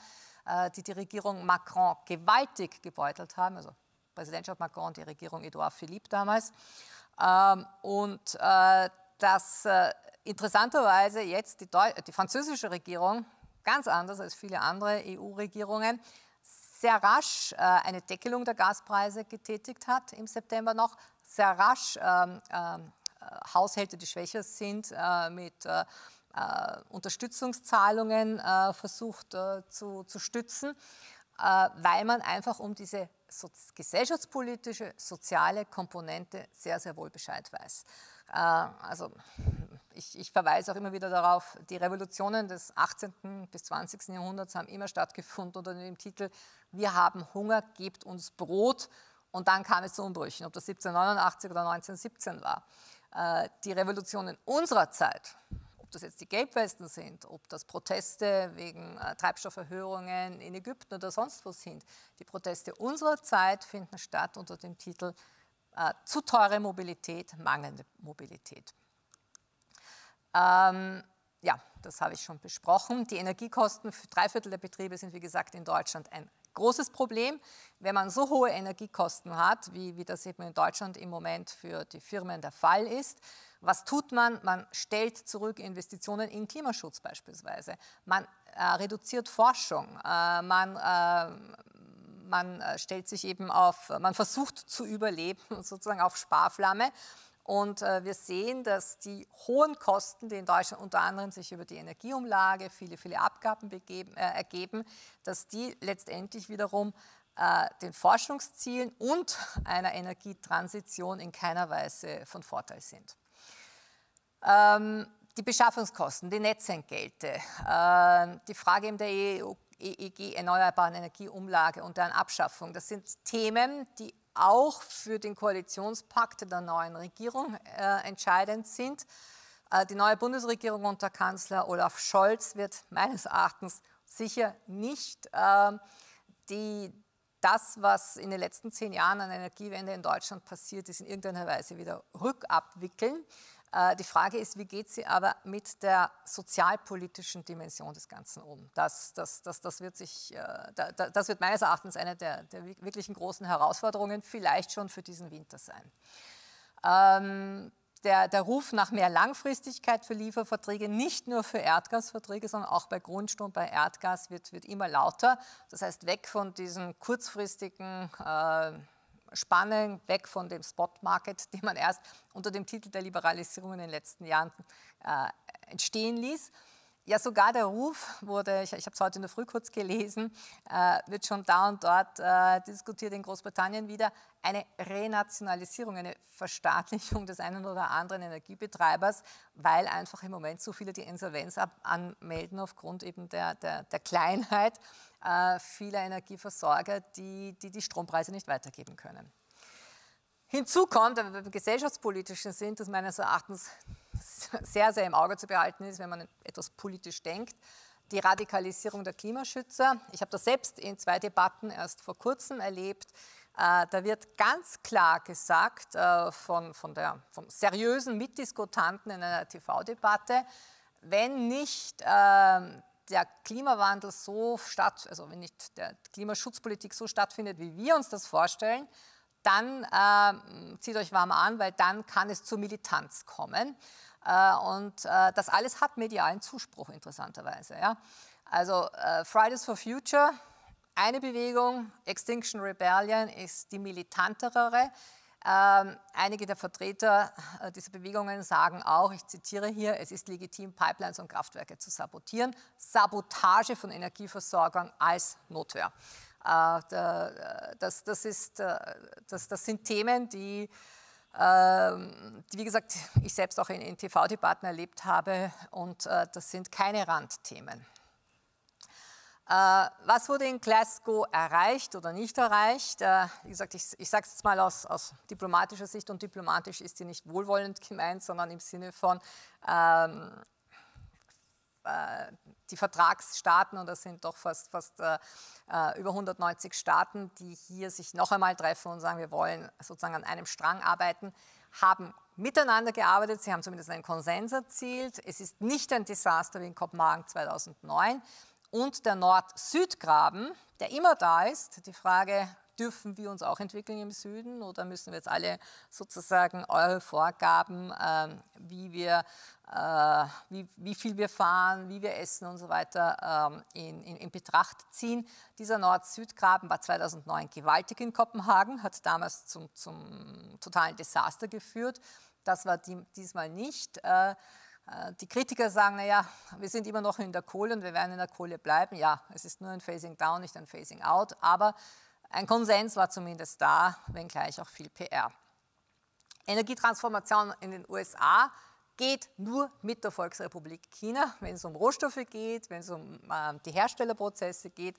die Regierung Macron gewaltig gebeutelt haben, also Präsidentschaft Macron und die Regierung Edouard Philippe damals. Und dass interessanterweise jetzt die französische Regierung, ganz anders als viele andere EU-Regierungen, sehr rasch eine Deckelung der Gaspreise getätigt hat im September noch, sehr rasch Haushalte, die schwächer sind, mit Unterstützungszahlungen versucht zu stützen, weil man einfach um diese gesellschaftspolitische, soziale Komponente sehr, sehr wohl Bescheid weiß. Also ich verweise auch immer wieder darauf, die Revolutionen des 18. bis 20. Jahrhunderts haben immer stattgefunden unter dem Titel „Wir haben Hunger, gebt uns Brot", und dann kam es zu Umbrüchen, ob das 1789 oder 1917 war. Die Revolutionen unserer Zeit, ob das jetzt die Gelbwesten sind, ob das Proteste wegen Treibstofferhöhungen in Ägypten oder sonst wo sind, die Proteste unserer Zeit finden statt unter dem Titel zu teure Mobilität, mangelnde Mobilität. Ja, das habe ich schon besprochen. Die Energiekosten für 3/4 der Betriebe sind, wie gesagt, in Deutschland ein großes Problem. Wenn man so hohe Energiekosten hat, wie das eben in Deutschland im Moment für die Firmen der Fall ist, was tut man? Man stellt zurück Investitionen in Klimaschutz beispielsweise. Man reduziert Forschung, man versucht zu überleben, sozusagen auf Sparflamme. Und wir sehen, dass die hohen Kosten, die in Deutschland unter anderem sich über die Energieumlage, viele, viele Abgaben ergeben, dass die letztendlich wiederum den Forschungszielen und einer Energietransition in keiner Weise von Vorteil sind. Die Beschaffungskosten, die Netzentgelte, die Frage eben der EEG, Erneuerbaren Energieumlage und deren Abschaffung, das sind Themen, die auch für den Koalitionspakt der neuen Regierung entscheidend sind. Die neue Bundesregierung unter Kanzler Olaf Scholz wird meines Erachtens sicher nicht das, was in den letzten 10 Jahren an Energiewende in Deutschland passiert ist, in irgendeiner Weise wieder rückabwickeln. Die Frage ist, wie geht sie aber mit der sozialpolitischen Dimension des Ganzen um? Das wird meines Erachtens eine der wirklichen großen Herausforderungen, vielleicht schon für diesen Winter sein. Der Ruf nach mehr Langfristigkeit für Lieferverträge, nicht nur für Erdgasverträge, sondern auch bei Grundstrom, bei Erdgas wird immer lauter. Das heißt, weg von diesen kurzfristigen Spannen, weg von dem Spot-Market, den man erst unter dem Titel der Liberalisierung in den letzten Jahren entstehen ließ. Ja, sogar der Ruf wurde, ich habe es heute in der Früh kurz gelesen, wird schon da und dort diskutiert in Großbritannien wieder, eine Renationalisierung, eine Verstaatlichung des einen oder anderen Energiebetreibers, weil einfach im Moment so viele die Insolvenz anmelden aufgrund eben der Kleinheit vieler Energieversorger, die Strompreise nicht weitergeben können. Hinzu kommt, wenn wir im gesellschaftspolitischen Sinn, das meines Erachtens sehr, sehr im Auge zu behalten ist, wenn man etwas politisch denkt, die Radikalisierung der Klimaschützer. Ich habe das selbst in 2 Debatten erst vor kurzem erlebt. Da wird ganz klar gesagt vom seriösen Mitdiskutanten in einer TV-Debatte, wenn nicht wenn nicht der Klimaschutzpolitik so stattfindet, wie wir uns das vorstellen, dann zieht euch warm an, weil dann kann es zur Militanz kommen. Das alles hat medialen Zuspruch, interessanterweise. Ja? Also Fridays for Future, eine Bewegung, Extinction Rebellion ist die militantere. Einige der Vertreter dieser Bewegungen sagen auch, ich zitiere hier, es ist legitim, Pipelines und Kraftwerke zu sabotieren. Sabotage von Energieversorgern als Notwehr. Das sind Themen, die, wie gesagt, ich selbst auch in TV-Debatten erlebt habe, und das sind keine Randthemen. Was wurde in Glasgow erreicht oder nicht erreicht? Wie gesagt, ich sage es jetzt mal aus diplomatischer Sicht, und diplomatisch ist die nicht wohlwollend gemeint, sondern im Sinne von die Vertragsstaaten, und das sind doch fast über 190 Staaten, die hier sich noch einmal treffen und sagen, wir wollen sozusagen an einem Strang arbeiten, haben miteinander gearbeitet, sie haben zumindest einen Konsens erzielt. Es ist nicht ein Desaster wie in Kopenhagen 2009. Und der Nord-Süd-Graben, der immer da ist, die Frage, dürfen wir uns auch entwickeln im Süden oder müssen wir jetzt alle sozusagen eure Vorgaben, wie viel wir fahren, wie wir essen und so weiter in Betracht ziehen. Dieser Nord-Süd-Graben war 2009 gewaltig in Kopenhagen, hat damals zum totalen Desaster geführt. Das war diesmal nicht. Die Kritiker sagen, naja, wir sind immer noch in der Kohle und wir werden in der Kohle bleiben. Ja, es ist nur ein Phasing Down, nicht ein Phasing Out, aber ein Konsens war zumindest da, wenngleich auch viel PR. Energietransformation in den USA geht nur mit der Volksrepublik China, wenn es um Rohstoffe geht, wenn es um die Herstellerprozesse geht.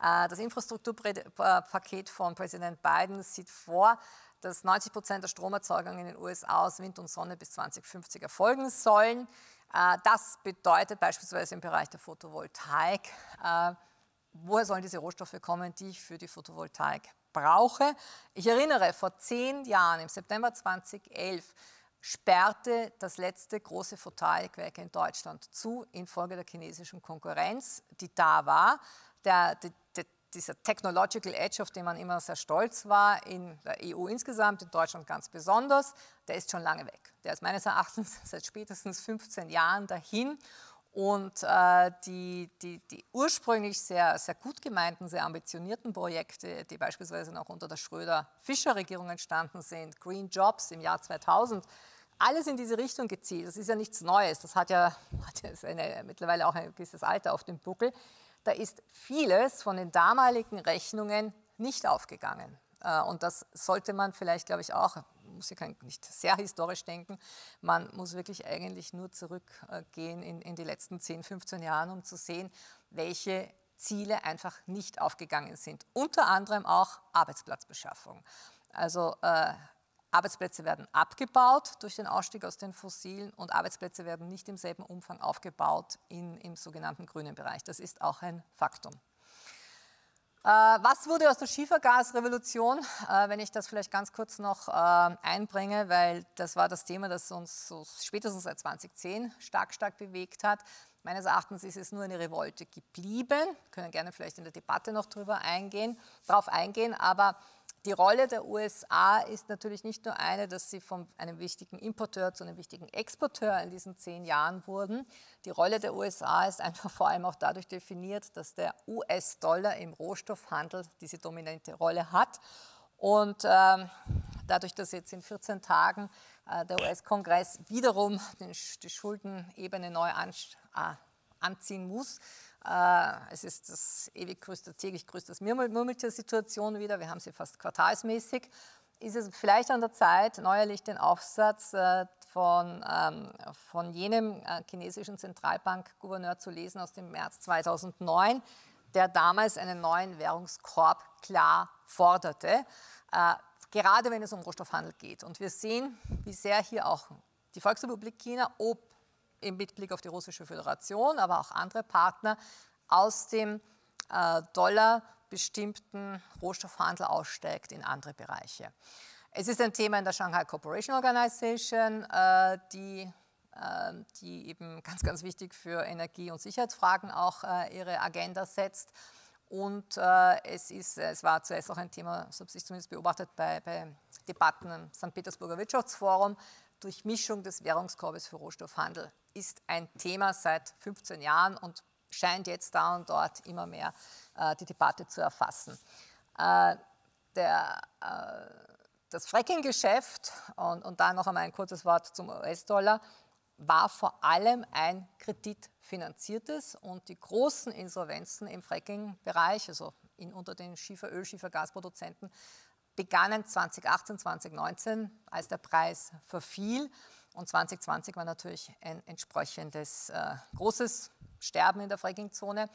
Das Infrastrukturpaket von Präsident Biden sieht vor, dass 90% der Stromerzeugung in den USA aus Wind und Sonne bis 2050 erfolgen sollen. Das bedeutet beispielsweise im Bereich der Photovoltaik, woher sollen diese Rohstoffe kommen, die ich für die Photovoltaik brauche? Ich erinnere, vor 10 Jahren, im September 2011, sperrte das letzte große Photovoltaikwerk in Deutschland zu, infolge der chinesischen Konkurrenz, die da war. Dieser Technological Edge, auf den man immer sehr stolz war, in der EU insgesamt, in Deutschland ganz besonders, der ist schon lange weg. Der ist meines Erachtens seit spätestens 15 Jahren dahin. Und die ursprünglich sehr, sehr gut gemeinten, sehr ambitionierten Projekte, die beispielsweise noch unter der Schröder-Fischer-Regierung entstanden sind, Green Jobs im Jahr 2000, alles in diese Richtung gezielt. Das ist ja nichts Neues, das hat ja mittlerweile auch ein gewisses Alter auf dem Buckel. Da ist vieles von den damaligen Rechnungen nicht aufgegangen. Und das sollte man vielleicht, glaube ich, auch, muss ich nicht sehr historisch denken, man muss wirklich eigentlich nur zurückgehen in die letzten 10, 15 Jahren, um zu sehen, welche Ziele einfach nicht aufgegangen sind. Unter anderem auch Arbeitsplatzbeschaffung. Also Arbeitsplätze werden abgebaut durch den Ausstieg aus den Fossilen, und Arbeitsplätze werden nicht im selben Umfang aufgebaut im sogenannten grünen Bereich. Das ist auch ein Faktum. Was wurde aus der Schiefergasrevolution, wenn ich das vielleicht ganz kurz noch einbringe, weil das war das Thema, das uns so spätestens seit 2010 stark bewegt hat. Meines Erachtens ist es nur eine Revolte geblieben. Wir können gerne vielleicht in der Debatte noch drauf eingehen, aber die Rolle der USA ist natürlich nicht nur eine, dass sie von einem wichtigen Importeur zu einem wichtigen Exporteur in diesen 10 Jahren wurden. Die Rolle der USA ist einfach vor allem auch dadurch definiert, dass der US-Dollar im Rohstoffhandel diese dominante Rolle hat. Und dadurch, dass jetzt in 14 Tagen der US-Kongress wiederum die Schuldenebene neu anziehen muss, es ist das täglich größte Murmeltier-Situation wieder, wir haben sie fast quartalsmäßig, ist es vielleicht an der Zeit, neuerlich den Aufsatz von jenem chinesischen Zentralbankgouverneur zu lesen aus dem März 2009, der damals einen neuen Währungskorb klar forderte, gerade wenn es um Rohstoffhandel geht. Und wir sehen, wie sehr hier auch die Volksrepublik China, ob im Blick auf die Russische Föderation, aber auch andere Partner, aus dem Dollar bestimmten Rohstoffhandel aussteigt in andere Bereiche. Es ist ein Thema in der Shanghai Cooperation Organization, die eben ganz, ganz wichtig für Energie- und Sicherheitsfragen auch ihre Agenda setzt. Und es war zuerst auch ein Thema, so habe ich zumindest beobachtet, bei Debatten im St. Petersburger Wirtschaftsforum. Durchmischung des Währungskorbes für Rohstoffhandel ist ein Thema seit 15 Jahren und scheint jetzt da und dort immer mehr die Debatte zu erfassen. Das Fracking-Geschäft, und da noch einmal ein kurzes Wort zum US-Dollar, war vor allem ein kreditfinanziertes, und die großen Insolvenzen im Fracking-Bereich, also unter den Schiefergas-Produzenten, begannen 2018, 2019, als der Preis verfiel, und 2020 war natürlich ein entsprechendes großes Sterben in der Frackingzone.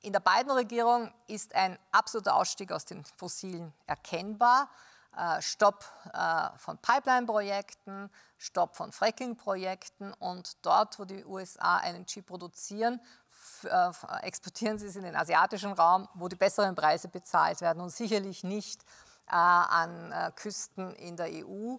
In der Biden-Regierung ist ein absoluter Ausstieg aus den Fossilen erkennbar. Stopp von Pipeline-Projekten, Stopp von Fracking-Projekten, und dort, wo die USA LNG produzieren, exportieren sie es in den asiatischen Raum, wo die besseren Preise bezahlt werden, und sicherlich nicht an Küsten in der EU,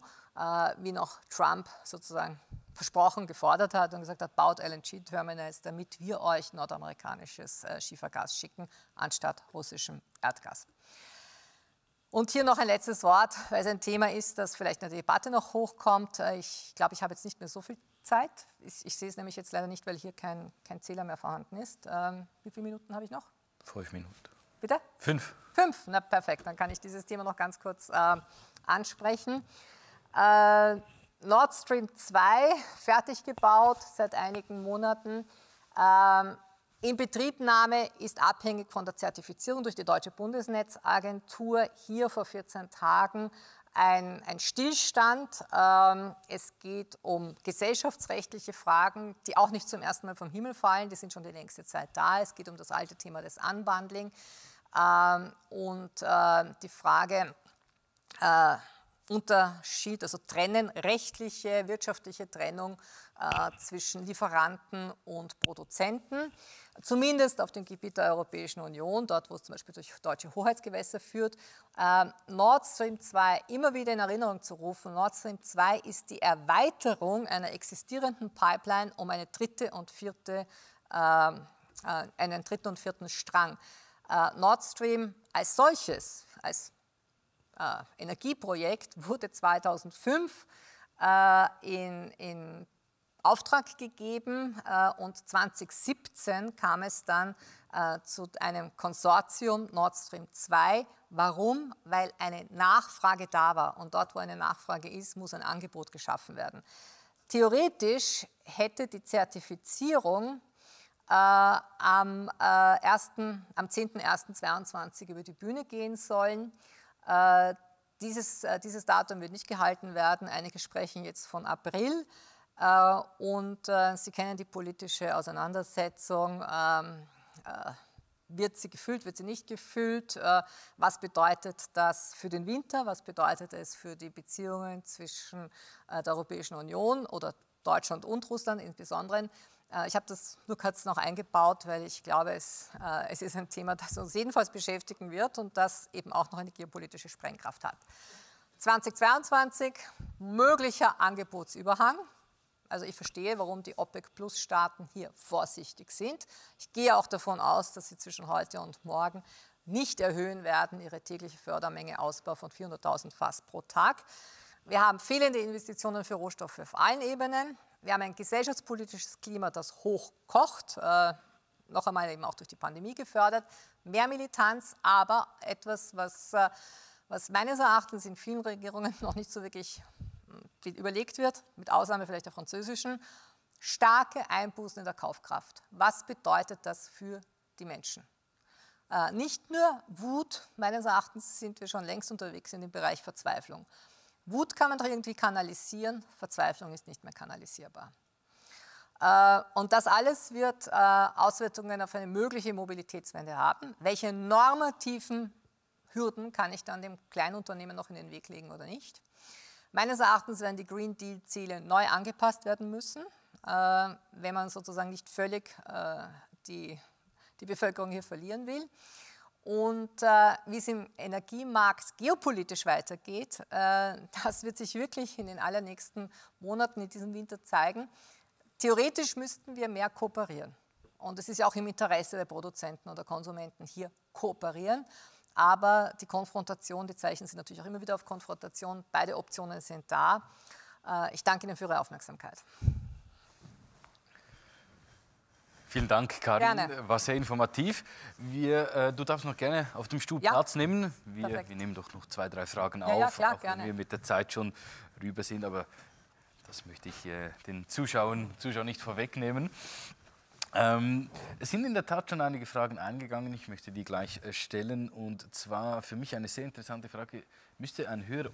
wie noch Trump sozusagen versprochen, gefordert hat und gesagt hat, baut LNG-Terminals, damit wir euch nordamerikanisches Schiefergas schicken, anstatt russischem Erdgas. Und hier noch ein letztes Wort, weil es ein Thema ist, das vielleicht in der Debatte noch hochkommt. Ich glaube, ich habe jetzt nicht mehr so viel Zeit. Ich sehe es nämlich jetzt leider nicht, weil hier kein Zähler mehr vorhanden ist. Wie viele Minuten habe ich noch? 5 Minuten. Bitte? 5. 5, na perfekt. Dann kann ich dieses Thema noch ganz kurz ansprechen. Nord Stream 2, fertig gebaut seit einigen Monaten. Inbetriebnahme ist abhängig von der Zertifizierung durch die Deutsche Bundesnetzagentur. Hier vor 14 Tagen ein Stillstand. Es geht um gesellschaftsrechtliche Fragen, die auch nicht zum ersten Mal vom Himmel fallen. Die sind schon die längste Zeit da. Es geht um das alte Thema des Unbundling und die Frage Unterschied, also trennen, rechtliche, wirtschaftliche Trennung zwischen Lieferanten und Produzenten. Zumindest auf dem Gebiet der Europäischen Union, dort wo es zum Beispiel durch deutsche Hoheitsgewässer führt. Nord Stream 2 immer wieder in Erinnerung zu rufen. Nord Stream 2 ist die Erweiterung einer existierenden Pipeline um einen dritten und vierten Strang. Nord Stream als solches, als Energieprojekt, wurde 2005 in Auftrag gegeben und 2017 kam es dann zu einem Konsortium Nord Stream 2. Warum? Weil eine Nachfrage da war, und dort, wo eine Nachfrage ist, muss ein Angebot geschaffen werden. Theoretisch hätte die Zertifizierung am 10.01.2022 über die Bühne gehen sollen. Dieses Datum wird nicht gehalten werden. Einige sprechen jetzt von April. Sie kennen die politische Auseinandersetzung. Wird sie gefüllt, wird sie nicht gefüllt? Was bedeutet das für den Winter? Was bedeutet es für die Beziehungen zwischen der Europäischen Union oder Deutschland und Russland im Besonderen? Ich habe das nur kurz noch eingebaut, weil ich glaube, es ist ein Thema, das uns jedenfalls beschäftigen wird und das eben auch noch eine geopolitische Sprengkraft hat. 2022, möglicher Angebotsüberhang. Also ich verstehe, warum die OPEC-Plus-Staaten hier vorsichtig sind. Ich gehe auch davon aus, dass sie zwischen heute und morgen nicht erhöhen werden, ihre tägliche Fördermenge Ausbau von 400.000 Fass pro Tag. Wir haben fehlende Investitionen für Rohstoffe auf allen Ebenen. Wir haben ein gesellschaftspolitisches Klima, das hochkocht, noch einmal eben auch durch die Pandemie gefördert. Mehr Militanz, aber etwas, was meines Erachtens in vielen Regierungen noch nicht so wirklich überlegt wird, mit Ausnahme vielleicht der französischen, starke Einbußen in der Kaufkraft. Was bedeutet das für die Menschen? Nicht nur Wut, meines Erachtens sind wir schon längst unterwegs in dem Bereich Verzweiflung. Wut kann man doch irgendwie kanalisieren, Verzweiflung ist nicht mehr kanalisierbar. Und das alles wird Auswirkungen auf eine mögliche Mobilitätswende haben. Welche normativen Hürden kann ich dann dem Kleinunternehmen noch in den Weg legen oder nicht? Meines Erachtens werden die Green Deal-Ziele neu angepasst werden müssen, wenn man sozusagen nicht völlig die Bevölkerung hier verlieren will. Und wie es im Energiemarkt geopolitisch weitergeht, das wird sich wirklich in den allernächsten Monaten in diesem Winter zeigen. Theoretisch müssten wir mehr kooperieren. Und es ist ja auch im Interesse der Produzenten oder Konsumenten hier kooperieren. Aber die Konfrontation, die Zeichen sind natürlich auch immer wieder auf Konfrontation. Beide Optionen sind da. Ich danke Ihnen für Ihre Aufmerksamkeit. Vielen Dank, Karin. Gerne. War sehr informativ. Du darfst noch gerne auf dem Stuhl Platz nehmen. Wir nehmen doch noch 2, 3 Fragen auf, klar, auch wenn wir mit der Zeit schon rüber sind. Aber das möchte ich den Zuschauern nicht vorwegnehmen. Es sind in der Tat schon einige Fragen eingegangen. Ich möchte die gleich stellen. Und zwar für mich eine sehr interessante Frage. Müsste ein höherer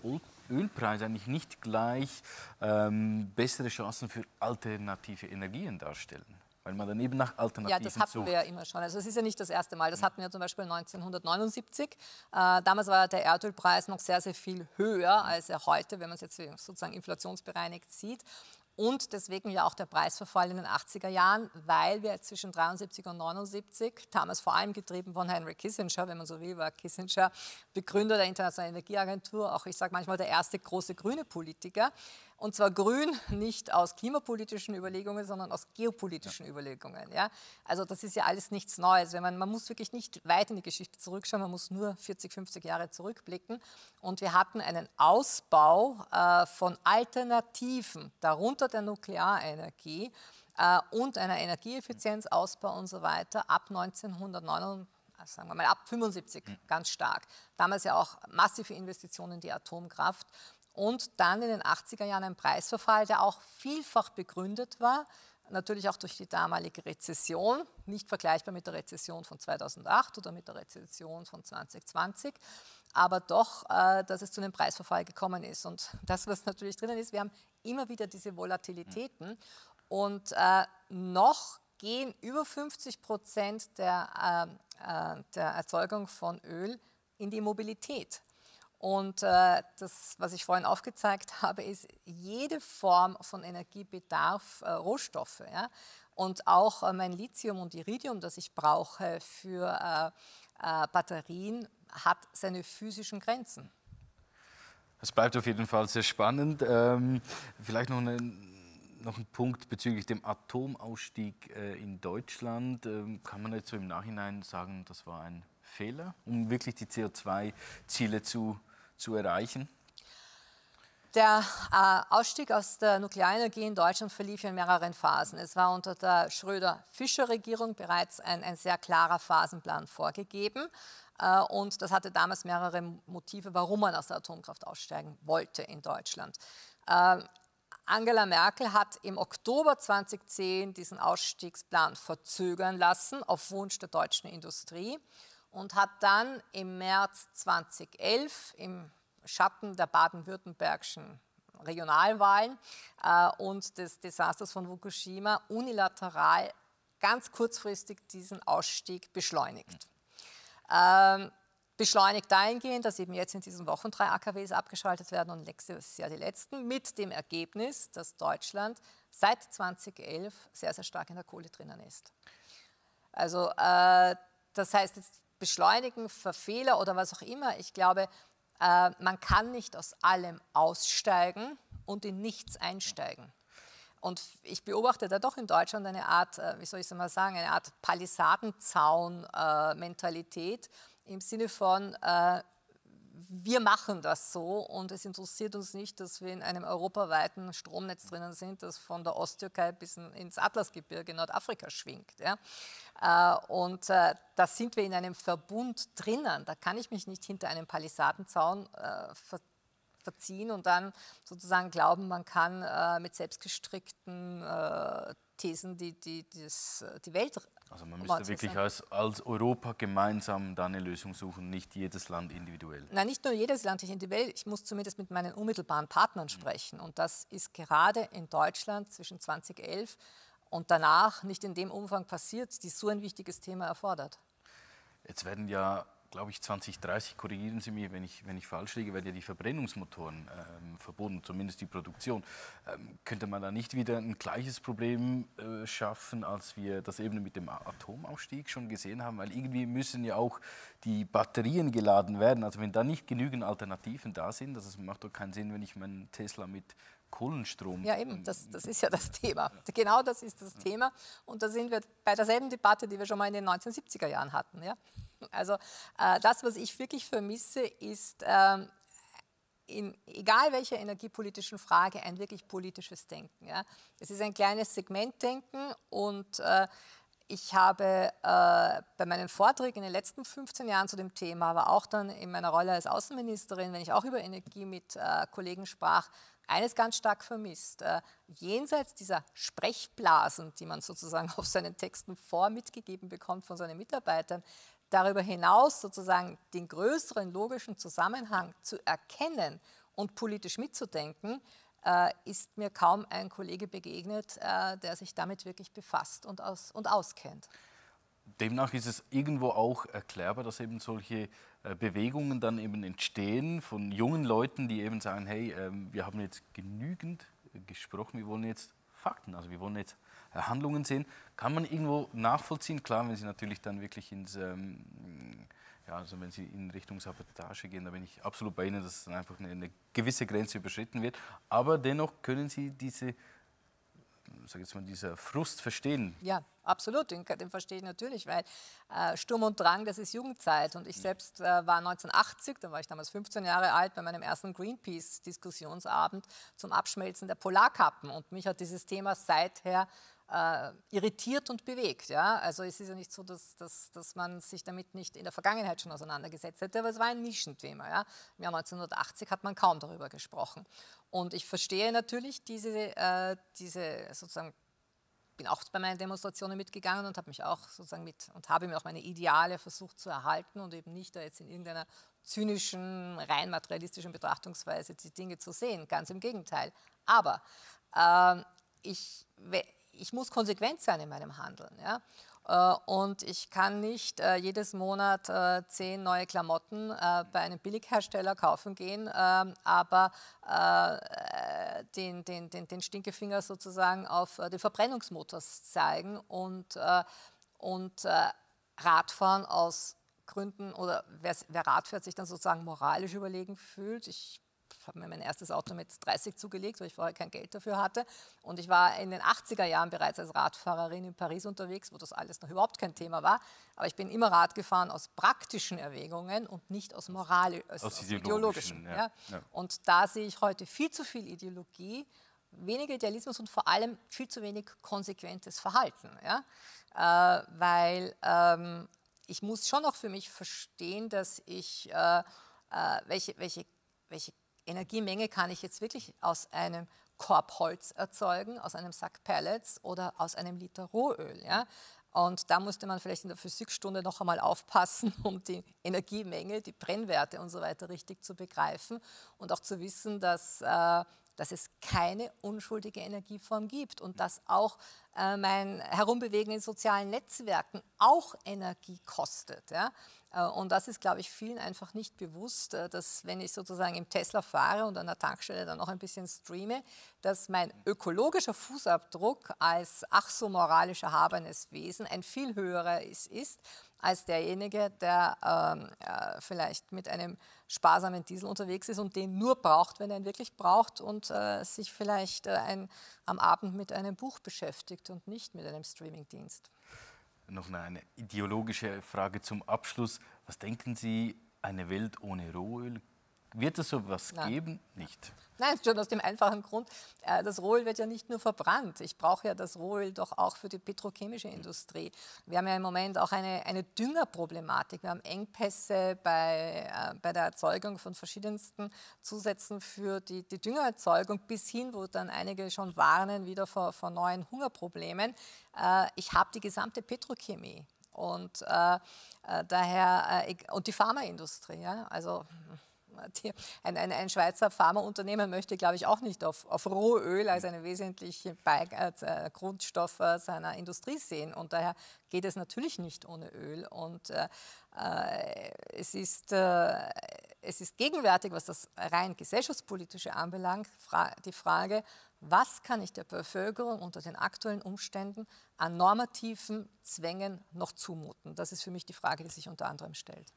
Ölpreis eigentlich nicht gleich bessere Chancen für alternative Energien darstellen? Weil man dann eben nach Alternativen sucht. Ja, das hatten wir ja immer schon. Also es ist ja nicht das erste Mal. Das hatten wir zum Beispiel 1979. Damals war der Erdölpreis noch sehr, sehr viel höher als er heute, wenn man es jetzt sozusagen inflationsbereinigt sieht. Und deswegen ja auch der Preisverfall in den 80er Jahren, weil wir zwischen 73 und 79, damals vor allem getrieben von Henry Kissinger, wenn man so will, war Kissinger Begründer der Internationalen Energieagentur, auch ich sage manchmal der erste große grüne Politiker. Und zwar grün, nicht aus klimapolitischen Überlegungen, sondern aus geopolitischen Überlegungen. Ja? Also das ist ja alles nichts Neues. Man muss wirklich nicht weit in die Geschichte zurückschauen, man muss nur 40, 50 Jahre zurückblicken. Und wir hatten einen Ausbau von Alternativen, darunter der Nuklearenergie und einer Energieeffizienzausbau und so weiter ab 1999. Sagen wir mal ab 75 ganz stark. Damals ja auch massive Investitionen in die Atomkraft. Und dann in den 80er Jahren ein Preisverfall, der auch vielfach begründet war, natürlich auch durch die damalige Rezession, nicht vergleichbar mit der Rezession von 2008 oder mit der Rezession von 2020, aber doch, dass es zu einem Preisverfall gekommen ist. Und das, was natürlich drinnen ist, wir haben immer wieder diese Volatilitäten und noch gehen über 50% der Erzeugung von Öl in die Mobilität. Und das, was ich vorhin aufgezeigt habe, ist jede Form von Energiebedarf Rohstoffe. Ja? Und auch mein Lithium und Iridium, das ich brauche für Batterien, hat seine physischen Grenzen. Das bleibt auf jeden Fall sehr spannend. Vielleicht noch ein Punkt bezüglich dem Atomausstieg in Deutschland. Kann man jetzt so im Nachhinein sagen, das war ein Fehler, um wirklich die CO2-Ziele zu erreichen? Der Ausstieg aus der Nuklearenergie in Deutschland verlief in mehreren Phasen. Es war unter der Schröder-Fischer-Regierung bereits ein sehr klarer Phasenplan vorgegeben. Und das hatte damals mehrere Motive, warum man aus der Atomkraft aussteigen wollte in Deutschland. Angela Merkel hat im Oktober 2010 diesen Ausstiegsplan verzögern lassen, auf Wunsch der deutschen Industrie. Und hat dann im März 2011 im Schatten der baden-württembergischen Regionalwahlen und des Desasters von Fukushima unilateral ganz kurzfristig diesen Ausstieg beschleunigt. beschleunigt dahingehend, dass eben jetzt in diesen Wochen 3 AKWs abgeschaltet werden und nächstes Jahr die letzten, mit dem Ergebnis, dass Deutschland seit 2011 sehr, sehr stark in der Kohle drinnen ist. Also das heißt jetzt beschleunigen, Verfehler oder was auch immer. Ich glaube, man kann nicht aus allem aussteigen und in nichts einsteigen. Und ich beobachte da doch in Deutschland eine Art, wie soll ich es mal sagen, eine Art Palisadenzaun-Mentalität im Sinne von, wir machen das so und es interessiert uns nicht, dass wir in einem europaweiten Stromnetz drinnen sind, das von der Osttürkei bis ins Atlasgebirge in Nordafrika schwingt. Ja? Und da sind wir in einem Verbund drinnen, da kann ich mich nicht hinter einem Palisadenzaun verziehen und dann sozusagen glauben, man kann mit selbstgestrickten Thesen die Welt. Also man müsste wirklich als Europa gemeinsam dann eine Lösung suchen, nicht jedes Land individuell. Nein, nicht nur jedes Land individuell, ich muss zumindest mit meinen unmittelbaren Partnern sprechen und das ist gerade in Deutschland zwischen 2011 und danach nicht in dem Umfang passiert, die so ein wichtiges Thema erfordert. Jetzt werden ja, glaube ich, 2030, korrigieren Sie mich, wenn ich falsch liege, werden ja die Verbrennungsmotoren verboten, zumindest die Produktion. Könnte man da nicht wieder ein gleiches Problem schaffen, als wir das eben mit dem Atomausstieg schon gesehen haben? Weil irgendwie müssen ja auch die Batterien geladen werden. Also wenn da nicht genügend Alternativen da sind, das macht doch keinen Sinn, wenn ich meinen Tesla mit Kohlenstrom. Ja, eben, das ist ja das Thema. Genau das ist das Thema. Und da sind wir bei derselben Debatte, die wir schon mal in den 1970er Jahren hatten. Ja? Also das, was ich wirklich vermisse, ist, egal welcher energiepolitischen Frage, ein wirklich politisches Denken. Ja? Es ist ein kleines Segmentdenken und ich habe bei meinen Vorträgen in den letzten 15 Jahren zu dem Thema, aber auch dann in meiner Rolle als Außenministerin, wenn ich auch über Energie mit Kollegen sprach, eines ganz stark vermisst. Jenseits dieser Sprechblasen, die man sozusagen auf seinen Texten mitgegeben bekommt von seinen Mitarbeitern, darüber hinaus sozusagen den größeren logischen Zusammenhang zu erkennen und politisch mitzudenken, ist mir kaum ein Kollege begegnet, der sich damit wirklich befasst und auskennt. Demnach ist es irgendwo auch erklärbar, dass eben solche Bewegungen dann eben entstehen von jungen Leuten, die eben sagen, hey, wir haben jetzt genügend gesprochen, wir wollen jetzt Fakten, also wir wollen jetzt Handlungen sehen. Kann man irgendwo nachvollziehen? Klar, wenn Sie natürlich dann wirklich wenn Sie in Richtung Sabotage gehen, da bin ich absolut bei Ihnen, dass dann einfach eine gewisse Grenze überschritten wird. Aber dennoch können Sie dieser Frust verstehen. Ja, absolut, den verstehe ich natürlich, weil Sturm und Drang, das ist Jugendzeit. Und ich selbst war 1980, da war ich damals 15 Jahre alt, bei meinem ersten Greenpeace-Diskussionsabend zum Abschmelzen der Polarkappen. Und mich hat dieses Thema seither irritiert und bewegt. Ja? Also es ist ja nicht so, dass man sich damit nicht in der Vergangenheit schon auseinandergesetzt hätte, aber es war ein Nischenthema. Ja? Im Jahr 1980 hat man kaum darüber gesprochen. Und ich verstehe natürlich sozusagen, bin auch bei meinen Demonstrationen mitgegangen und habe mich auch sozusagen habe mir auch meine Ideale versucht zu erhalten und eben nicht da jetzt in irgendeiner zynischen, rein materialistischen Betrachtungsweise die Dinge zu sehen. Ganz im Gegenteil. Aber ich muss konsequent sein in meinem Handeln. Ja? Und ich kann nicht jedes Monat 10 neue Klamotten bei einem Billighersteller kaufen gehen, aber den Stinkefinger sozusagen auf den Verbrennungsmotor zeigen und Radfahren aus Gründen, oder wer Rad fährt, sich dann sozusagen moralisch überlegen fühlt. Ich habe mir mein erstes Auto mit 30 zugelegt, weil ich vorher kein Geld dafür hatte. Und ich war in den 80er Jahren bereits als Radfahrerin in Paris unterwegs, wo das alles noch überhaupt kein Thema war. Aber ich bin immer Rad gefahren aus praktischen Erwägungen und nicht aus moralischen, aus ideologischen. Ja. Ja. Und da sehe ich heute viel zu viel Ideologie, weniger Idealismus und vor allem viel zu wenig konsequentes Verhalten. Ja? Weil ich muss schon noch für mich verstehen, dass ich welche Energiemenge kann ich jetzt wirklich aus einem Korb Holz erzeugen, aus einem Sack Pellets oder aus einem Liter Rohöl. Ja? Und da musste man vielleicht in der Physikstunde noch einmal aufpassen, um die Energiemenge, die Brennwerte und so weiter richtig zu begreifen und auch zu wissen, dass es keine unschuldige Energieform gibt und dass auch mein Herumbewegen in sozialen Netzwerken auch Energie kostet. Ja? Und das ist, glaube ich, vielen einfach nicht bewusst, dass wenn ich sozusagen im Tesla fahre und an der Tankstelle dann noch ein bisschen streame, dass mein ökologischer Fußabdruck als ach so moralisch erhabenes Wesen ein viel höherer ist als derjenige, der vielleicht mit einem sparsamen Diesel unterwegs ist und den nur braucht, wenn er ihn wirklich braucht und sich vielleicht am Abend mit einem Buch beschäftigt und nicht mit einem Streamingdienst. Noch eine ideologische Frage zum Abschluss. Was denken Sie, eine Welt ohne Rohöl? Wird es so etwas geben? Nicht. Nein, schon aus dem einfachen Grund, das Rohöl wird ja nicht nur verbrannt. Ich brauche ja das Rohöl doch auch für die petrochemische Industrie. Wir haben ja im Moment auch eine Düngerproblematik. Wir haben Engpässe bei der Erzeugung von verschiedensten Zusätzen für die Düngererzeugung bis hin, wo dann einige schon warnen, wieder vor neuen Hungerproblemen. Ich habe die gesamte Petrochemie und und die Pharmaindustrie. Ja? Also ein Schweizer Pharmaunternehmen möchte, glaube ich, auch nicht auf Rohöl als einen wesentlichen Grundstoff seiner Industrie sehen. Und daher geht es natürlich nicht ohne Öl. Und es ist gegenwärtig, was das rein gesellschaftspolitische anbelangt, die Frage, was kann ich der Bevölkerung unter den aktuellen Umständen an normativen Zwängen noch zumuten? Das ist für mich die Frage, die sich unter anderem stellt.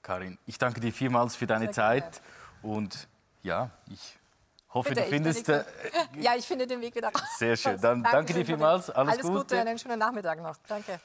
Karin, ich danke dir vielmals für deine Zeit und ja, ich hoffe, du findest... Ja, ich finde den Weg wieder raus. Sehr schön, dann danke dir vielmals, alles Gute. Alles Gute und einen schönen Nachmittag noch, danke.